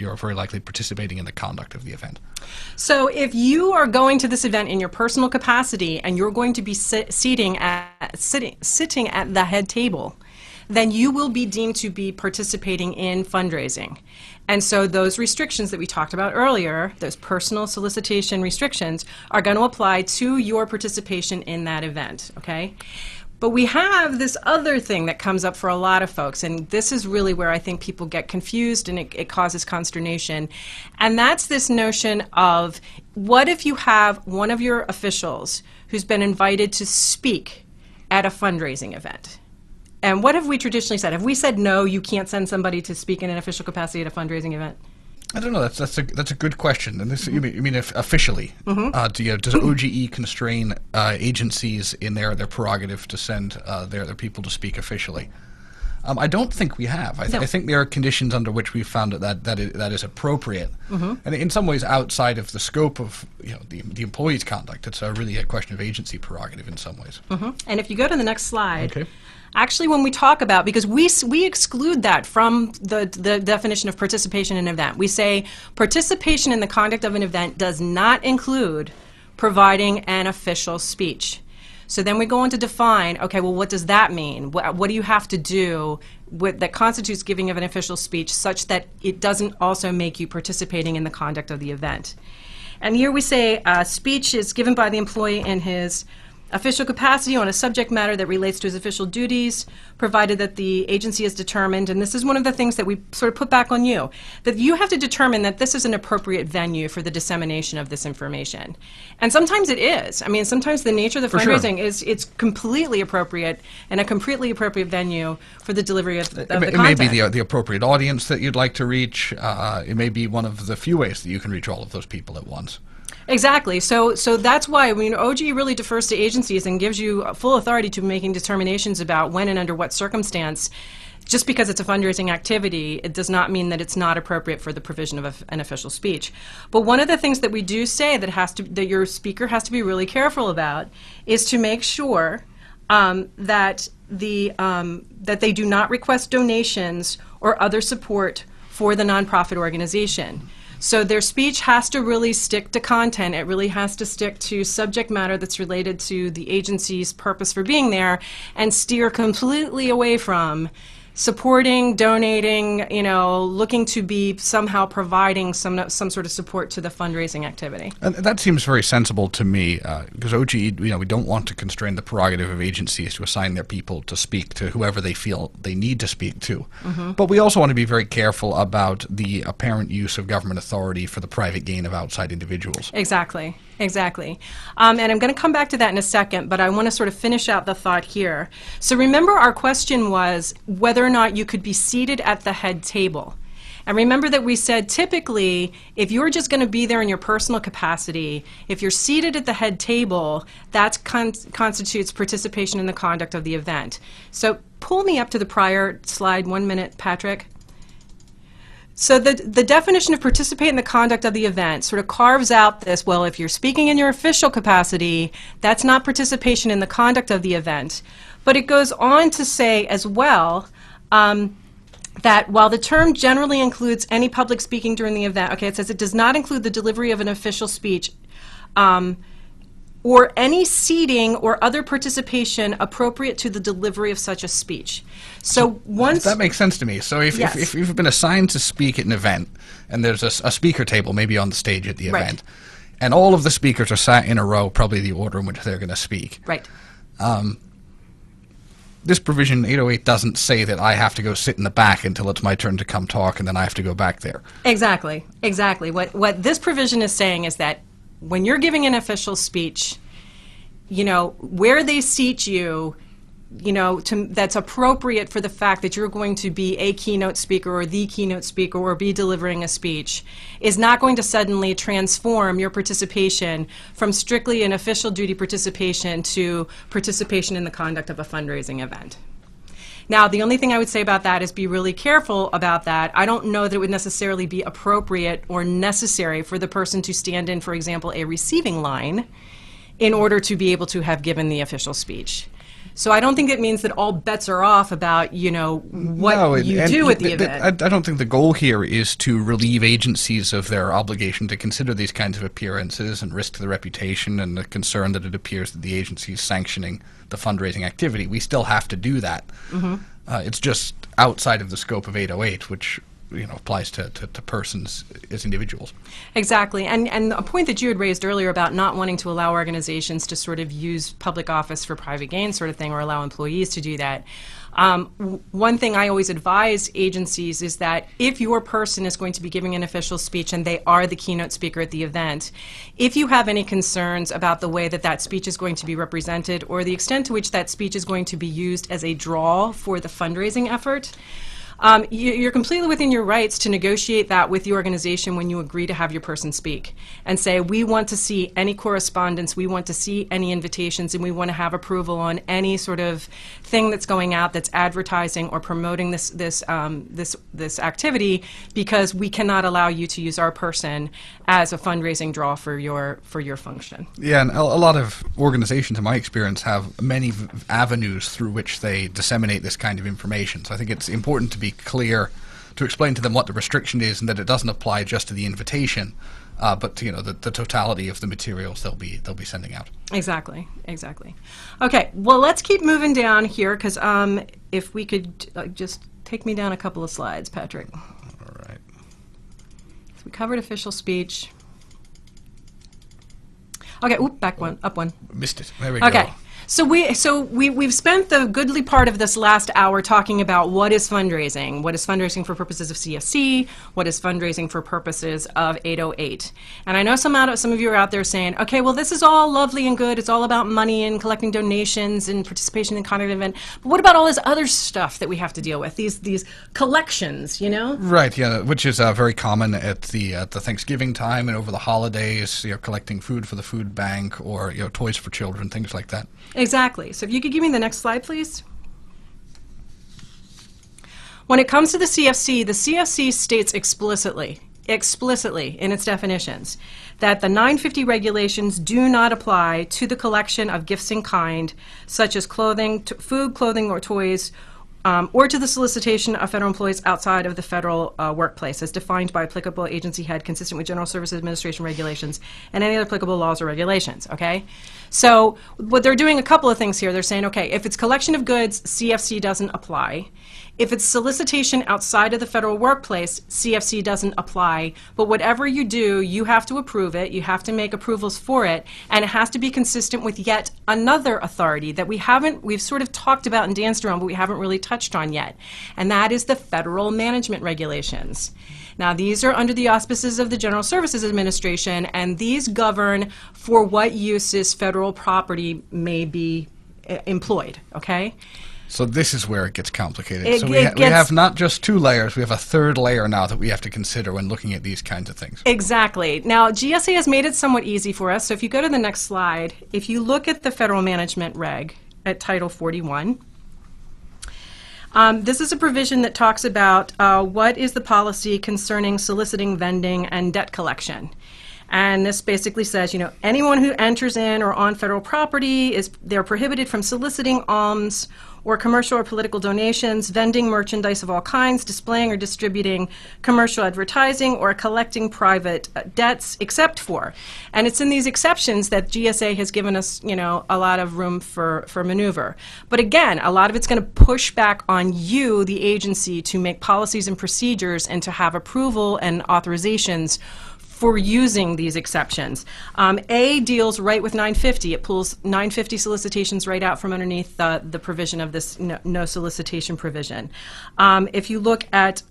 You're very likely participating in the conduct of the event. So if you are going to this event in your personal capacity and you're going to be sitting at the head table, then you will be deemed to be participating in fundraising. And so those restrictions that we talked about earlier, those personal solicitation restrictions, are going to apply to your participation in that event. Okay. But we have this other thing that comes up for a lot of folks, and this is really where I think people get confused and it causes consternation, and that's this notion of what if you have one of your officials who's been invited to speak at a fundraising event? And what have we traditionally said? Have we said, no, you can't send somebody to speak in an official capacity at a fundraising event? I don't know. That's a good question. And this, you mean if officially, does OGE constrain agencies in their prerogative to send their people to speak officially? I don't think we have. I think there are conditions under which we've found that is appropriate, and in some ways outside of the scope of the employee's conduct. It's really a question of agency prerogative in some ways. And if you go to the next slide. Okay. Actually, when we talk about, because we exclude that from the definition of participation in an event. We say participation in the conduct of an event does not include providing an official speech. So then we go on to define, okay, well, what does that mean? What do you have to do that constitutes giving of an official speech such that it doesn't also make you participating in the conduct of the event? And here we say speech is given by the employee in his official capacity on a subject matter that relates to his official duties, provided that the agency has determined, and this is one of the things that we sort of put back on you, that you have to determine that this is an appropriate venue for the dissemination of this information. And sometimes it is. I mean, sometimes the nature of the fundraising is completely appropriate and a completely appropriate venue for the delivery of the content. It may be the appropriate audience that you'd like to reach. It may be one of the few ways that you can reach all of those people at once. Exactly. So that's why OGE really defers to agencies and gives you full authority to making determinations about when and under what circumstance. Just because it's a fundraising activity, it does not mean that it's not appropriate for the provision of an official speech. But one of the things that we do say that your speaker has to be really careful about is to make sure that they do not request donations or other support for the nonprofit organization. So their speech has to really stick to content. It really has to stick to subject matter that's related to the agency's purpose for being there, and steer completely away from supporting, donating, looking to be somehow providing some sort of support to the fundraising activity. And that seems very sensible to me, because OGE, we don't want to constrain the prerogative of agencies to assign their people to speak to whoever they feel they need to speak to. But we also want to be very careful about the apparent use of government authority for the private gain of outside individuals. Exactly. Exactly. And I'm going to come back to that in a second, but I want to sort of finish out the thought here. So remember, our question was whether or not you could be seated at the head table. And remember that we said typically if you're just going to be there in your personal capacity, if you're seated at the head table, that constitutes participation in the conduct of the event. So pull me up to the prior slide 1 minute, Patrick. So the definition of participate in the conduct of the event sort of carves out this, well, if you're speaking in your official capacity, that's not participation in the conduct of the event. But it goes on to say as well that while the term generally includes any public speaking during the event, okay, it says it does not include the delivery of an official speech or any seating or other participation appropriate to the delivery of such a speech. So once that makes sense to me. So if you've been assigned to speak at an event, and there's a speaker table maybe on the stage at the event, and all of the speakers are sat in a row, probably the order in which they're going to speak. Right. This provision, 808, doesn't say that I have to go sit in the back until it's my turn to come talk, and then I have to go back there. Exactly, exactly. What this provision is saying is that when you're giving an official speech, you know, where they seat you, you know, that's appropriate for the fact that you're going to be a keynote speaker or the keynote speaker or be delivering a speech is not going to suddenly transform your participation from strictly an official duty participation to participation in the conduct of a fundraising event. Now, the only thing I would say about that is be really careful about that. I don't know that it would necessarily be appropriate or necessary for the person to stand in, for example, a receiving line in order to be able to have given the official speech. So I don't think it means that all bets are off about, you know, what you do at the event. I don't think the goal here is to relieve agencies of their obligation to consider these kinds of appearances and risk to the reputation and the concern that it appears that the agency is sanctioning the fundraising activity. We still have to do that. Mm-hmm. It's just outside of the scope of 808, which, you know, applies to persons as individuals. Exactly. And a point that you had raised earlier about not wanting to allow organizations to sort of use public office for private gain sort of thing, or allow employees to do that. One thing I always advise agencies is that if your person is going to be giving an official speech and they are the keynote speaker at the event, if you have any concerns about the way that that speech is going to be represented or the extent to which that speech is going to be used as a draw for the fundraising effort, you're completely within your rights to negotiate that with the organization when you agree to have your person speak and say, we want to see any correspondence, we want to see any invitations, and we want to have approval on any sort of thing that's going out that's advertising or promoting this activity, because we cannot allow you to use our person as a fundraising draw for your function. Yeah, and a lot of organizations in my experience have many avenues through which they disseminate this kind of information. So I think it's important to be clear, to explain to them what the restriction is and that it doesn't apply just to the invitation, but to, you know, the totality of the materials they'll be sending out. Exactly, exactly. Okay, well, let's keep moving down here, because if we could just take me down a couple of slides, Patrick. All right. So we covered official speech. Okay, oop, back one, up one. Missed it. There we go. Okay. So we've spent the goodly part of this last hour talking about what is fundraising for purposes of CFC, what is fundraising for purposes of 808. And I know some of you are out there saying, okay, well, this is all lovely and good, it's all about money and collecting donations and participation in the conduct event, but what about all this other stuff that we have to deal with, these collections, you know? Right, yeah, which is very common at the Thanksgiving time and over the holidays, you know, collecting food for the food bank or, you know, toys for children, things like that. Exactly. So if you could give me the next slide, please. When it comes to the CFC states explicitly in its definitions that the 950 regulations do not apply to the collection of gifts in kind, such as clothing, food, clothing, or toys, or to the solicitation of federal employees outside of the federal workplace, as defined by applicable agency head, consistent with General Services Administration regulations and any other applicable laws or regulations, okay? So what they're doing, a couple of things here. They're saying, okay, if it's collection of goods, CFC doesn't apply. If it's solicitation outside of the federal workplace, CFC doesn't apply. But whatever you do, you have to approve it, you have to make approvals for it, and it has to be consistent with yet another authority that we've sort of talked about and danced around, but we haven't really touched on yet. And that is the Federal Management Regulations. Now, these are under the auspices of the General Services Administration, and these govern for what uses federal property may be employed, okay? So this is where it gets complicated. We have not just two layers, we have a third layer now that we have to consider when looking at these kinds of things. Exactly. Now, GSA has made it somewhat easy for us. So if you go to the next slide, if you look at the Federal Management Reg at Title 41, this is a provision that talks about what is the policy concerning soliciting, vending, and debt collection. And this basically says, you know, anyone who enters in or on federal property, they're prohibited from soliciting alms or commercial or political donations, vending merchandise of all kinds, displaying or distributing commercial advertising, or collecting private debts, except for. And it's in these exceptions that GSA has given us, you know, a lot of room for maneuver. But again, a lot of it's going to push back on you, the agency, to make policies and procedures and to have approval and authorizations for using these exceptions. A deals right with 950. It pulls 950 solicitations right out from underneath the provision of this no solicitation provision. If you look at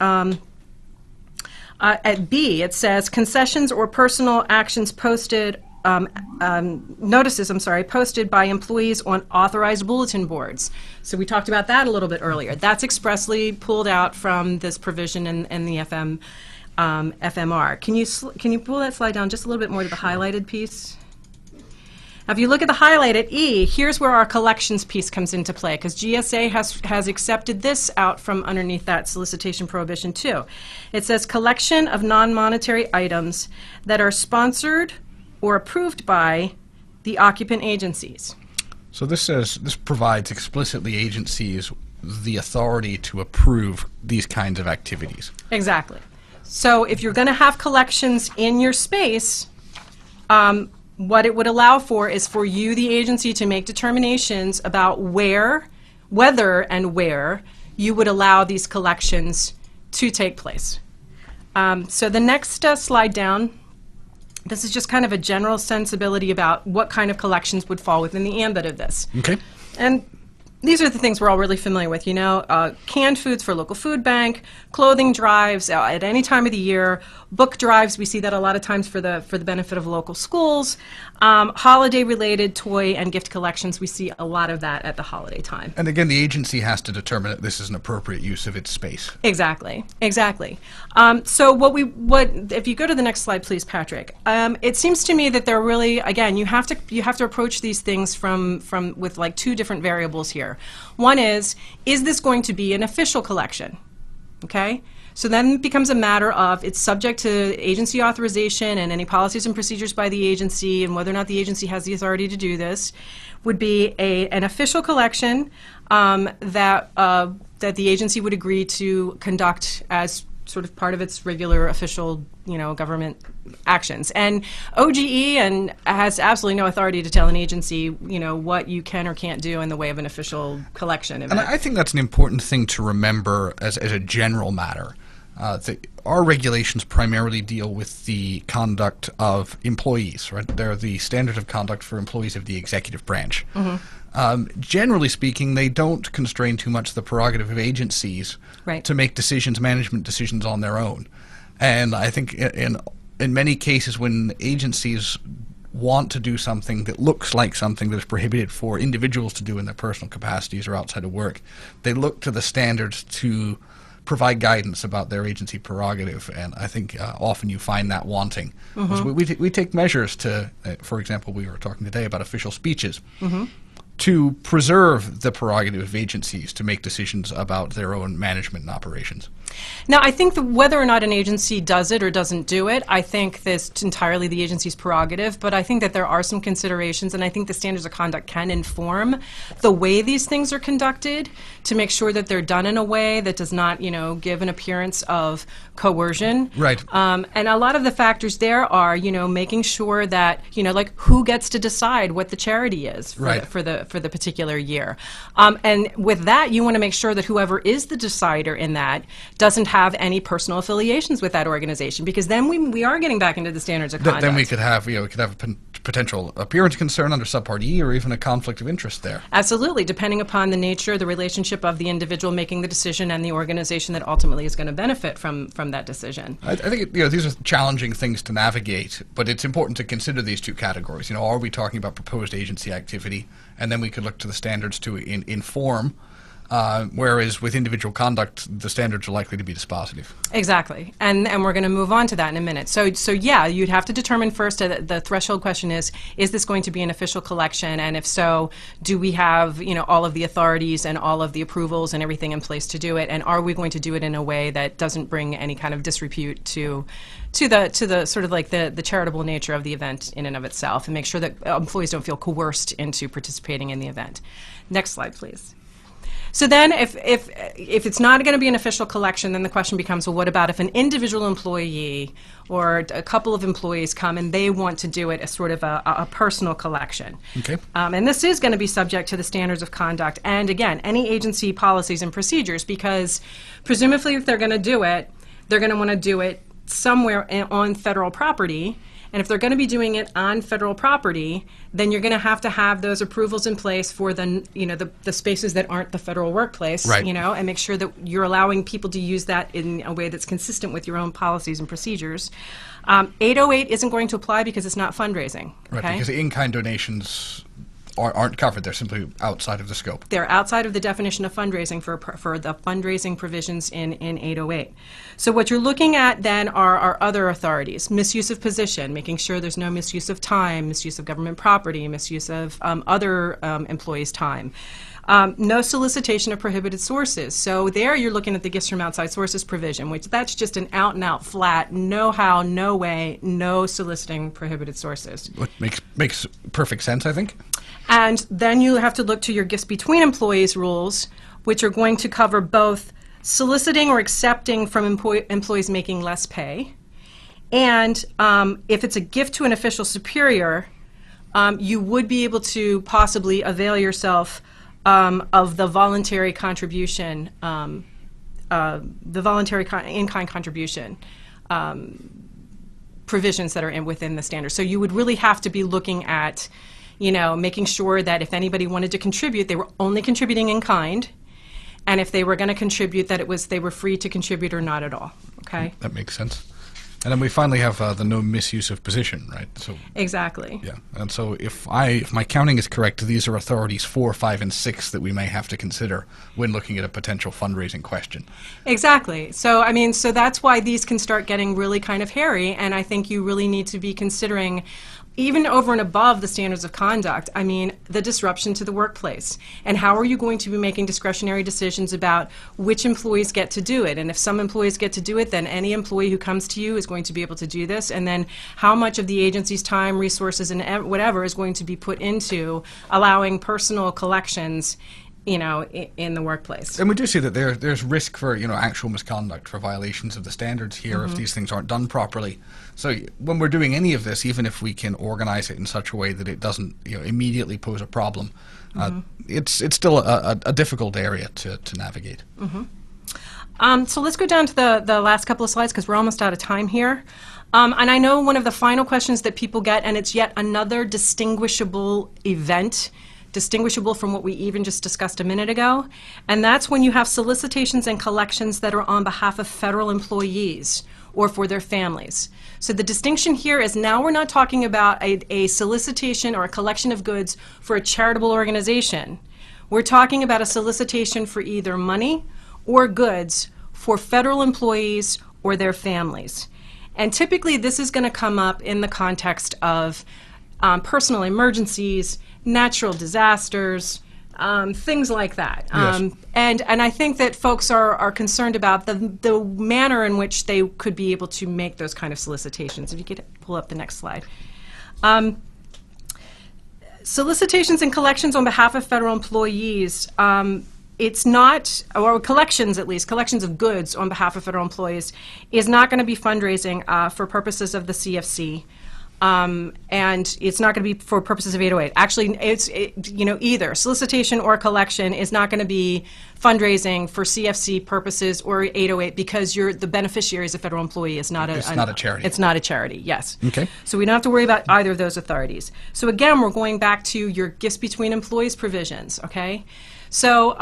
B, it says concessions or personal actions posted notices, I'm sorry, posted by employees on authorized bulletin boards. So we talked about that a little bit earlier. That's expressly pulled out from this provision in the FMR. Can you pull that slide down just a little bit more to the highlighted piece? Now, if you look at the highlight at E, here's where our collections piece comes into play, because GSA has accepted this out from underneath that solicitation prohibition too. It says collection of non-monetary items that are sponsored or approved by the occupant agencies. So this says, this provides explicitly agencies the authority to approve these kinds of activities. Exactly. So if you're going to have collections in your space, what it would allow for is for you, the agency, to make determinations about where, whether and where you would allow these collections to take place. So the next slide down, this is just kind of a general sensibility about what kind of collections would fall within the ambit of this. Okay. And these are the things we're all really familiar with, you know, canned foods for local food bank, clothing drives at any time of the year, book drives, we see that a lot of times for the benefit of local schools, holiday-related toy and gift collections, we see a lot of that at the holiday time. And again, the agency has to determine that this is an appropriate use of its space. Exactly, exactly. So if you go to the next slide, please, Patrick, it seems to me that they're really, again, you have to approach these things with like two different variables here. One is this going to be an official collection? Okay? So then it becomes a matter of, it's subject to agency authorization and any policies and procedures by the agency, and whether or not the agency has the authority to do this, would be an official collection that the agency would agree to conduct as sort of part of its regular official, you know, government actions. And OGE has absolutely no authority to tell an agency, you know, what you can or can't do in the way of an official collection event. And I think that's an important thing to remember as a general matter. Our regulations primarily deal with the conduct of employees, right? They're the standard of conduct for employees of the executive branch. Mm-hmm. Generally speaking, they don't constrain too much the prerogative of agencies, right, to make decisions, management decisions on their own. And I think in many cases when agencies want to do something that looks like something that is prohibited for individuals to do in their personal capacities or outside of work, they look to the standards to provide guidance about their agency prerogative, and I think often you find that wanting. Mm-hmm. So we take measures to, for example, we were talking today about official speeches, mm-hmm, to preserve the prerogative of agencies to make decisions about their own management and operations. Now, I think that whether or not an agency does it or doesn't do it, I think that's entirely the agency's prerogative, but I think that there are some considerations, and I think the standards of conduct can inform the way these things are conducted to make sure that they're done in a way that does not, you know, give an appearance of coercion. Right. And a lot of the factors there are, you know, making sure that, you know, like who gets to decide what the charity is for, right, for the particular year. And with that, you want to make sure that whoever is the decider in that doesn't have any personal affiliations with that organization, because then we are getting back into the standards of conduct. Then we could have, you know, a potential appearance concern under subpart E, or even a conflict of interest there. Absolutely, depending upon the nature, the relationship of the individual making the decision and the organization that ultimately is going to benefit from that decision. I think you know, these are challenging things to navigate, but it's important to consider these two categories. You know, are we talking about proposed agency activity? And then we could look to the standards to inform, whereas with individual conduct, the standards are likely to be dispositive. Exactly, and we're going to move on to that in a minute. So yeah, you'd have to determine first, the threshold question is this going to be an official collection, and if so, do we have, you know, all of the authorities and all of the approvals and everything in place to do it, and are we going to do it in a way that doesn't bring any kind of disrepute to the sort of like the charitable nature of the event in and of itself, and make sure that employees don't feel coerced into participating in the event. Next slide, please. So then if it's not going to be an official collection, then the question becomes, well, what about if an individual employee or a couple of employees come and they want to do it as sort of a personal collection? Okay. And this is going to be subject to the standards of conduct and, again, any agency policies and procedures, because presumably if they're going to do it, they're going to want to do it somewhere on federal property. And if they're going to be doing it on federal property, then you're going to have those approvals in place for the, you know, the spaces that aren't the federal workplace, right, you know, and make sure that you're allowing people to use that in a way that's consistent with your own policies and procedures. 808 isn't going to apply because it's not fundraising. Right, okay? Because in-kind donations aren't covered. They're simply outside of the scope. They're outside of the definition of fundraising for the fundraising provisions in 808. So what you're looking at then are our other authorities. Misuse of position, making sure there's no misuse of time, misuse of government property, misuse of other employees' time. No solicitation of prohibited sources. So there you're looking at the gifts from outside sources provision, which that's just an out-and-out flat, no how, no way, no soliciting prohibited sources. Which makes perfect sense, I think. And then you have to look to your gifts between employees rules, which are going to cover both soliciting or accepting from employees making less pay, and if it's a gift to an official superior, you would be able to possibly avail yourself of the voluntary contribution, in-kind contribution provisions that are within the standard. So you would really have to be looking at, you know, making sure that if anybody wanted to contribute, they were only contributing in kind, and if they were going to contribute, that it was they were free to contribute or not at all. Okay, that makes sense. And then we finally have the no misuse of position, right? So exactly. Yeah, and so if my counting is correct, these are authorities 4, 5, and 6 that we may have to consider when looking at a potential fundraising question. Exactly. So I mean, so that's why these can start getting really kind of hairy, and I think you really need to be considering, even over and above the standards of conduct, I mean, the disruption to the workplace. And how are you going to be making discretionary decisions about which employees get to do it? And if some employees get to do it, then any employee who comes to you is going to be able to do this. And then how much of the agency's time, resources, and whatever is going to be put into allowing personal collections, you know, in the workplace. And we do see that there's risk for, you know, actual misconduct, for violations of the standards here, mm-hmm, if these things aren't done properly. So when we're doing any of this, even if we can organize it in such a way that it doesn't, you know, immediately pose a problem, mm-hmm, it's still a difficult area to navigate. Mm-hmm. So let's go down to the last couple of slides because we're almost out of time here. And I know one of the final questions that people get, and it's yet another distinguishable event, distinguishable from what we even just discussed a minute ago, and that's when you have solicitations and collections that are on behalf of federal employees or for their families. So the distinction here is now we're not talking about a solicitation or a collection of goods for a charitable organization. We're talking about a solicitation for either money or goods for federal employees or their families. And typically this is going to come up in the context of personal emergencies, natural disasters, things like that. Yes. And I think that folks are concerned about the manner in which they could be able to make those kind of solicitations. If you could pull up the next slide. Solicitations and collections on behalf of federal employees, it's not, or collections at least, collections of goods on behalf of federal employees is not going to be fundraising for purposes of the CFC. And it's not going to be for purposes of 808. Actually, either solicitation or collection is not going to be fundraising for CFC purposes or 808 because the beneficiary is a federal employee. It's not a charity. It's not a charity, yes. Okay. So we don't have to worry about either of those authorities. So again, we're going back to your gifts between employees provisions, okay? So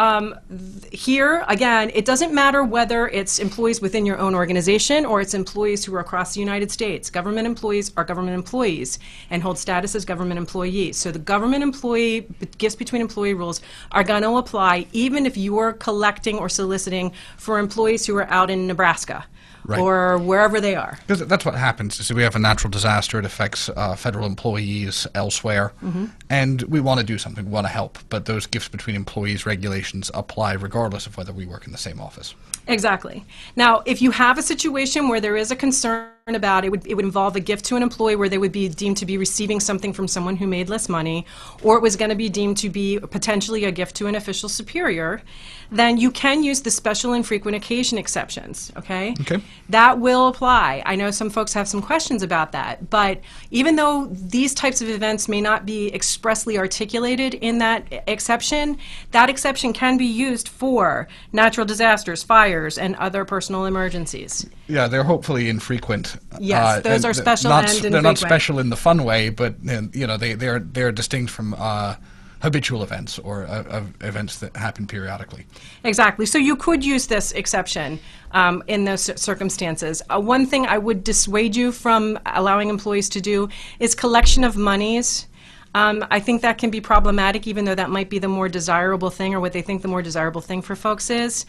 here, again, it doesn't matter whether it's employees within your own organization or it's employees who are across the United States. Government employees are government employees and hold status as government employees. So the government employee gifts between employee rules are going to apply even if you are collecting or soliciting for employees who are out in Nebraska. Right. Or wherever they are. Because that's what happens. So we have a natural disaster. It affects federal employees elsewhere. Mm-hmm. And we want to do something. We want to help. But those gifts between employees regulations apply regardless of whether we work in the same office. Exactly. Now, if you have a situation where there is a concern about, it would involve a gift to an employee where they would be deemed to be receiving something from someone who made less money, or it was going to be deemed to be potentially a gift to an official superior, then you can use the special and frequent occasion exceptions, okay? Okay. That will apply. I know some folks have some questions about that, but even though these types of events may not be expressly articulated in that exception can be used for natural disasters, fires, and other personal emergencies. Yeah, they're hopefully infrequent. Yes, those are special and infrequent. They're not special in the fun way, but you know, they're distinct from habitual events or events that happen periodically. Exactly. So you could use this exception in those circumstances. One thing I would dissuade you from allowing employees to do is collection of monies. I think that can be problematic, even though that might be the more desirable thing, or what they think the more desirable thing for folks is,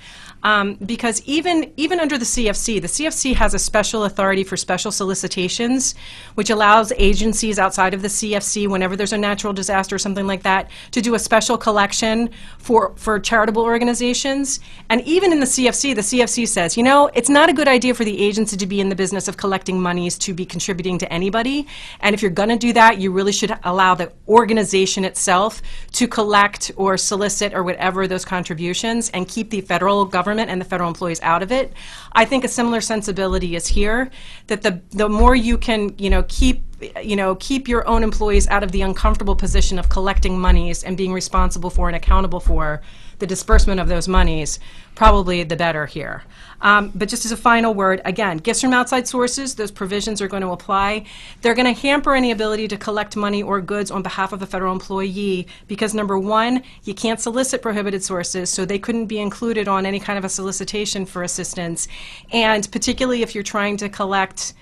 because even under the CFC has a special authority for special solicitations, which allows agencies outside of the CFC, whenever there's a natural disaster or something like that, to do a special collection for charitable organizations. And even in the CFC says, you know, it's not a good idea for the agency to be in the business of collecting monies to be contributing to anybody, and if you're going to do that, you really should allow the organization itself to collect or solicit or whatever those contributions, and keep the federal government and the federal employees out of it. I think a similar sensibility is here, that the more you can, you know, keep your own employees out of the uncomfortable position of collecting monies and being responsible for and accountable for the disbursement of those monies, probably the better here. But just as a final word, again, gifts from outside sources, those provisions are going to apply. They're going to hamper any ability to collect money or goods on behalf of a federal employee because, number one, you can't solicit prohibited sources, so they couldn't be included on any kind of a solicitation for assistance. And particularly if you're trying to collect,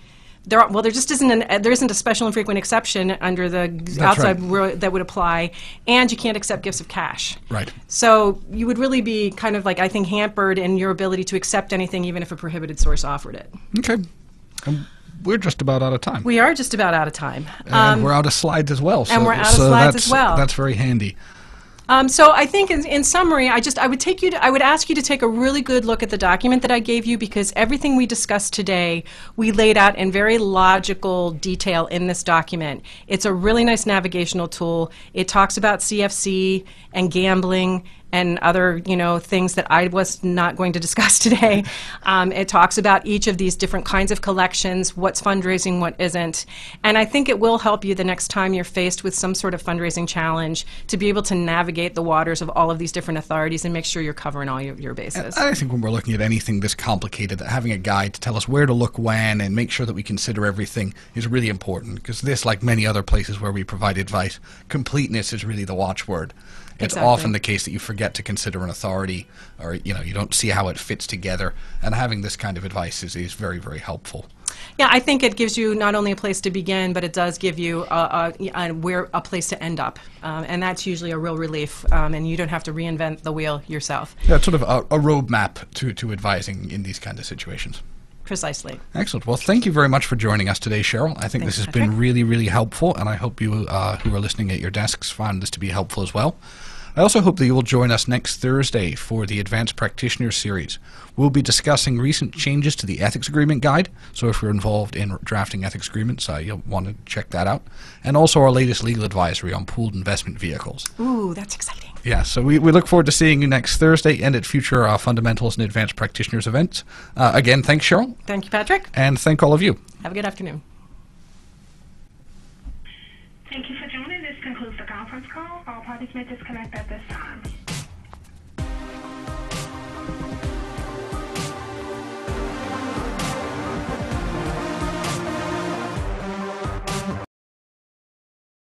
there isn't a special and frequent exception under the outside rule that would apply, and you can't accept gifts of cash. Right. So you would really be kind of like, I think, hampered in your ability to accept anything, even if a prohibited source offered it. Okay. We're just about out of time. We are just about out of time. And we're out of slides as well. So, and we're out of slides as well. That's very handy. So I think in summary, I would ask you to take a really good look at the document that I gave you, because everything we discussed today we laid out in very logical detail in this document. It's a really nice navigational tool. It talks about CFC and gambling and other, you know, things that I was not going to discuss today. It talks about each of these different kinds of collections, what's fundraising, what isn't. And I think it will help you the next time you're faced with some sort of fundraising challenge to be able to navigate the waters of all of these different authorities and make sure you're covering all your bases. And I think when we're looking at anything this complicated, that having a guide to tell us where to look when and make sure that we consider everything is really important, because this, like many other places where we provide advice, completeness is really the watchword. It's exactly. Often the case that you forget to consider an authority, or you know, you don't see how it fits together, and having this kind of advice is very, very helpful. Yeah, I think it gives you not only a place to begin, but it does give you a place to end up, and that's usually a real relief, and you don't have to reinvent the wheel yourself. Yeah, it's sort of a roadmap to advising in these kinds of situations. Precisely. Excellent. Well, thank you very much for joining us today, Cheryl. I think this has been really, really helpful, and I hope you who are listening at your desks found this to be helpful as well. I also hope that you will join us next Thursday for the Advanced Practitioner Series. We'll be discussing recent changes to the Ethics Agreement Guide, so if you're involved in drafting ethics agreements, you'll want to check that out, and also our latest legal advisory on pooled investment vehicles. Ooh, that's exciting. Yeah, so we look forward to seeing you next Thursday and at future Fundamentals and Advanced Practitioners events. Again, thanks, Cheryl. Thank you, Patrick. And thank all of you. Have a good afternoon. Thank you for joining. This concludes the conference call. All parties may disconnect at this time.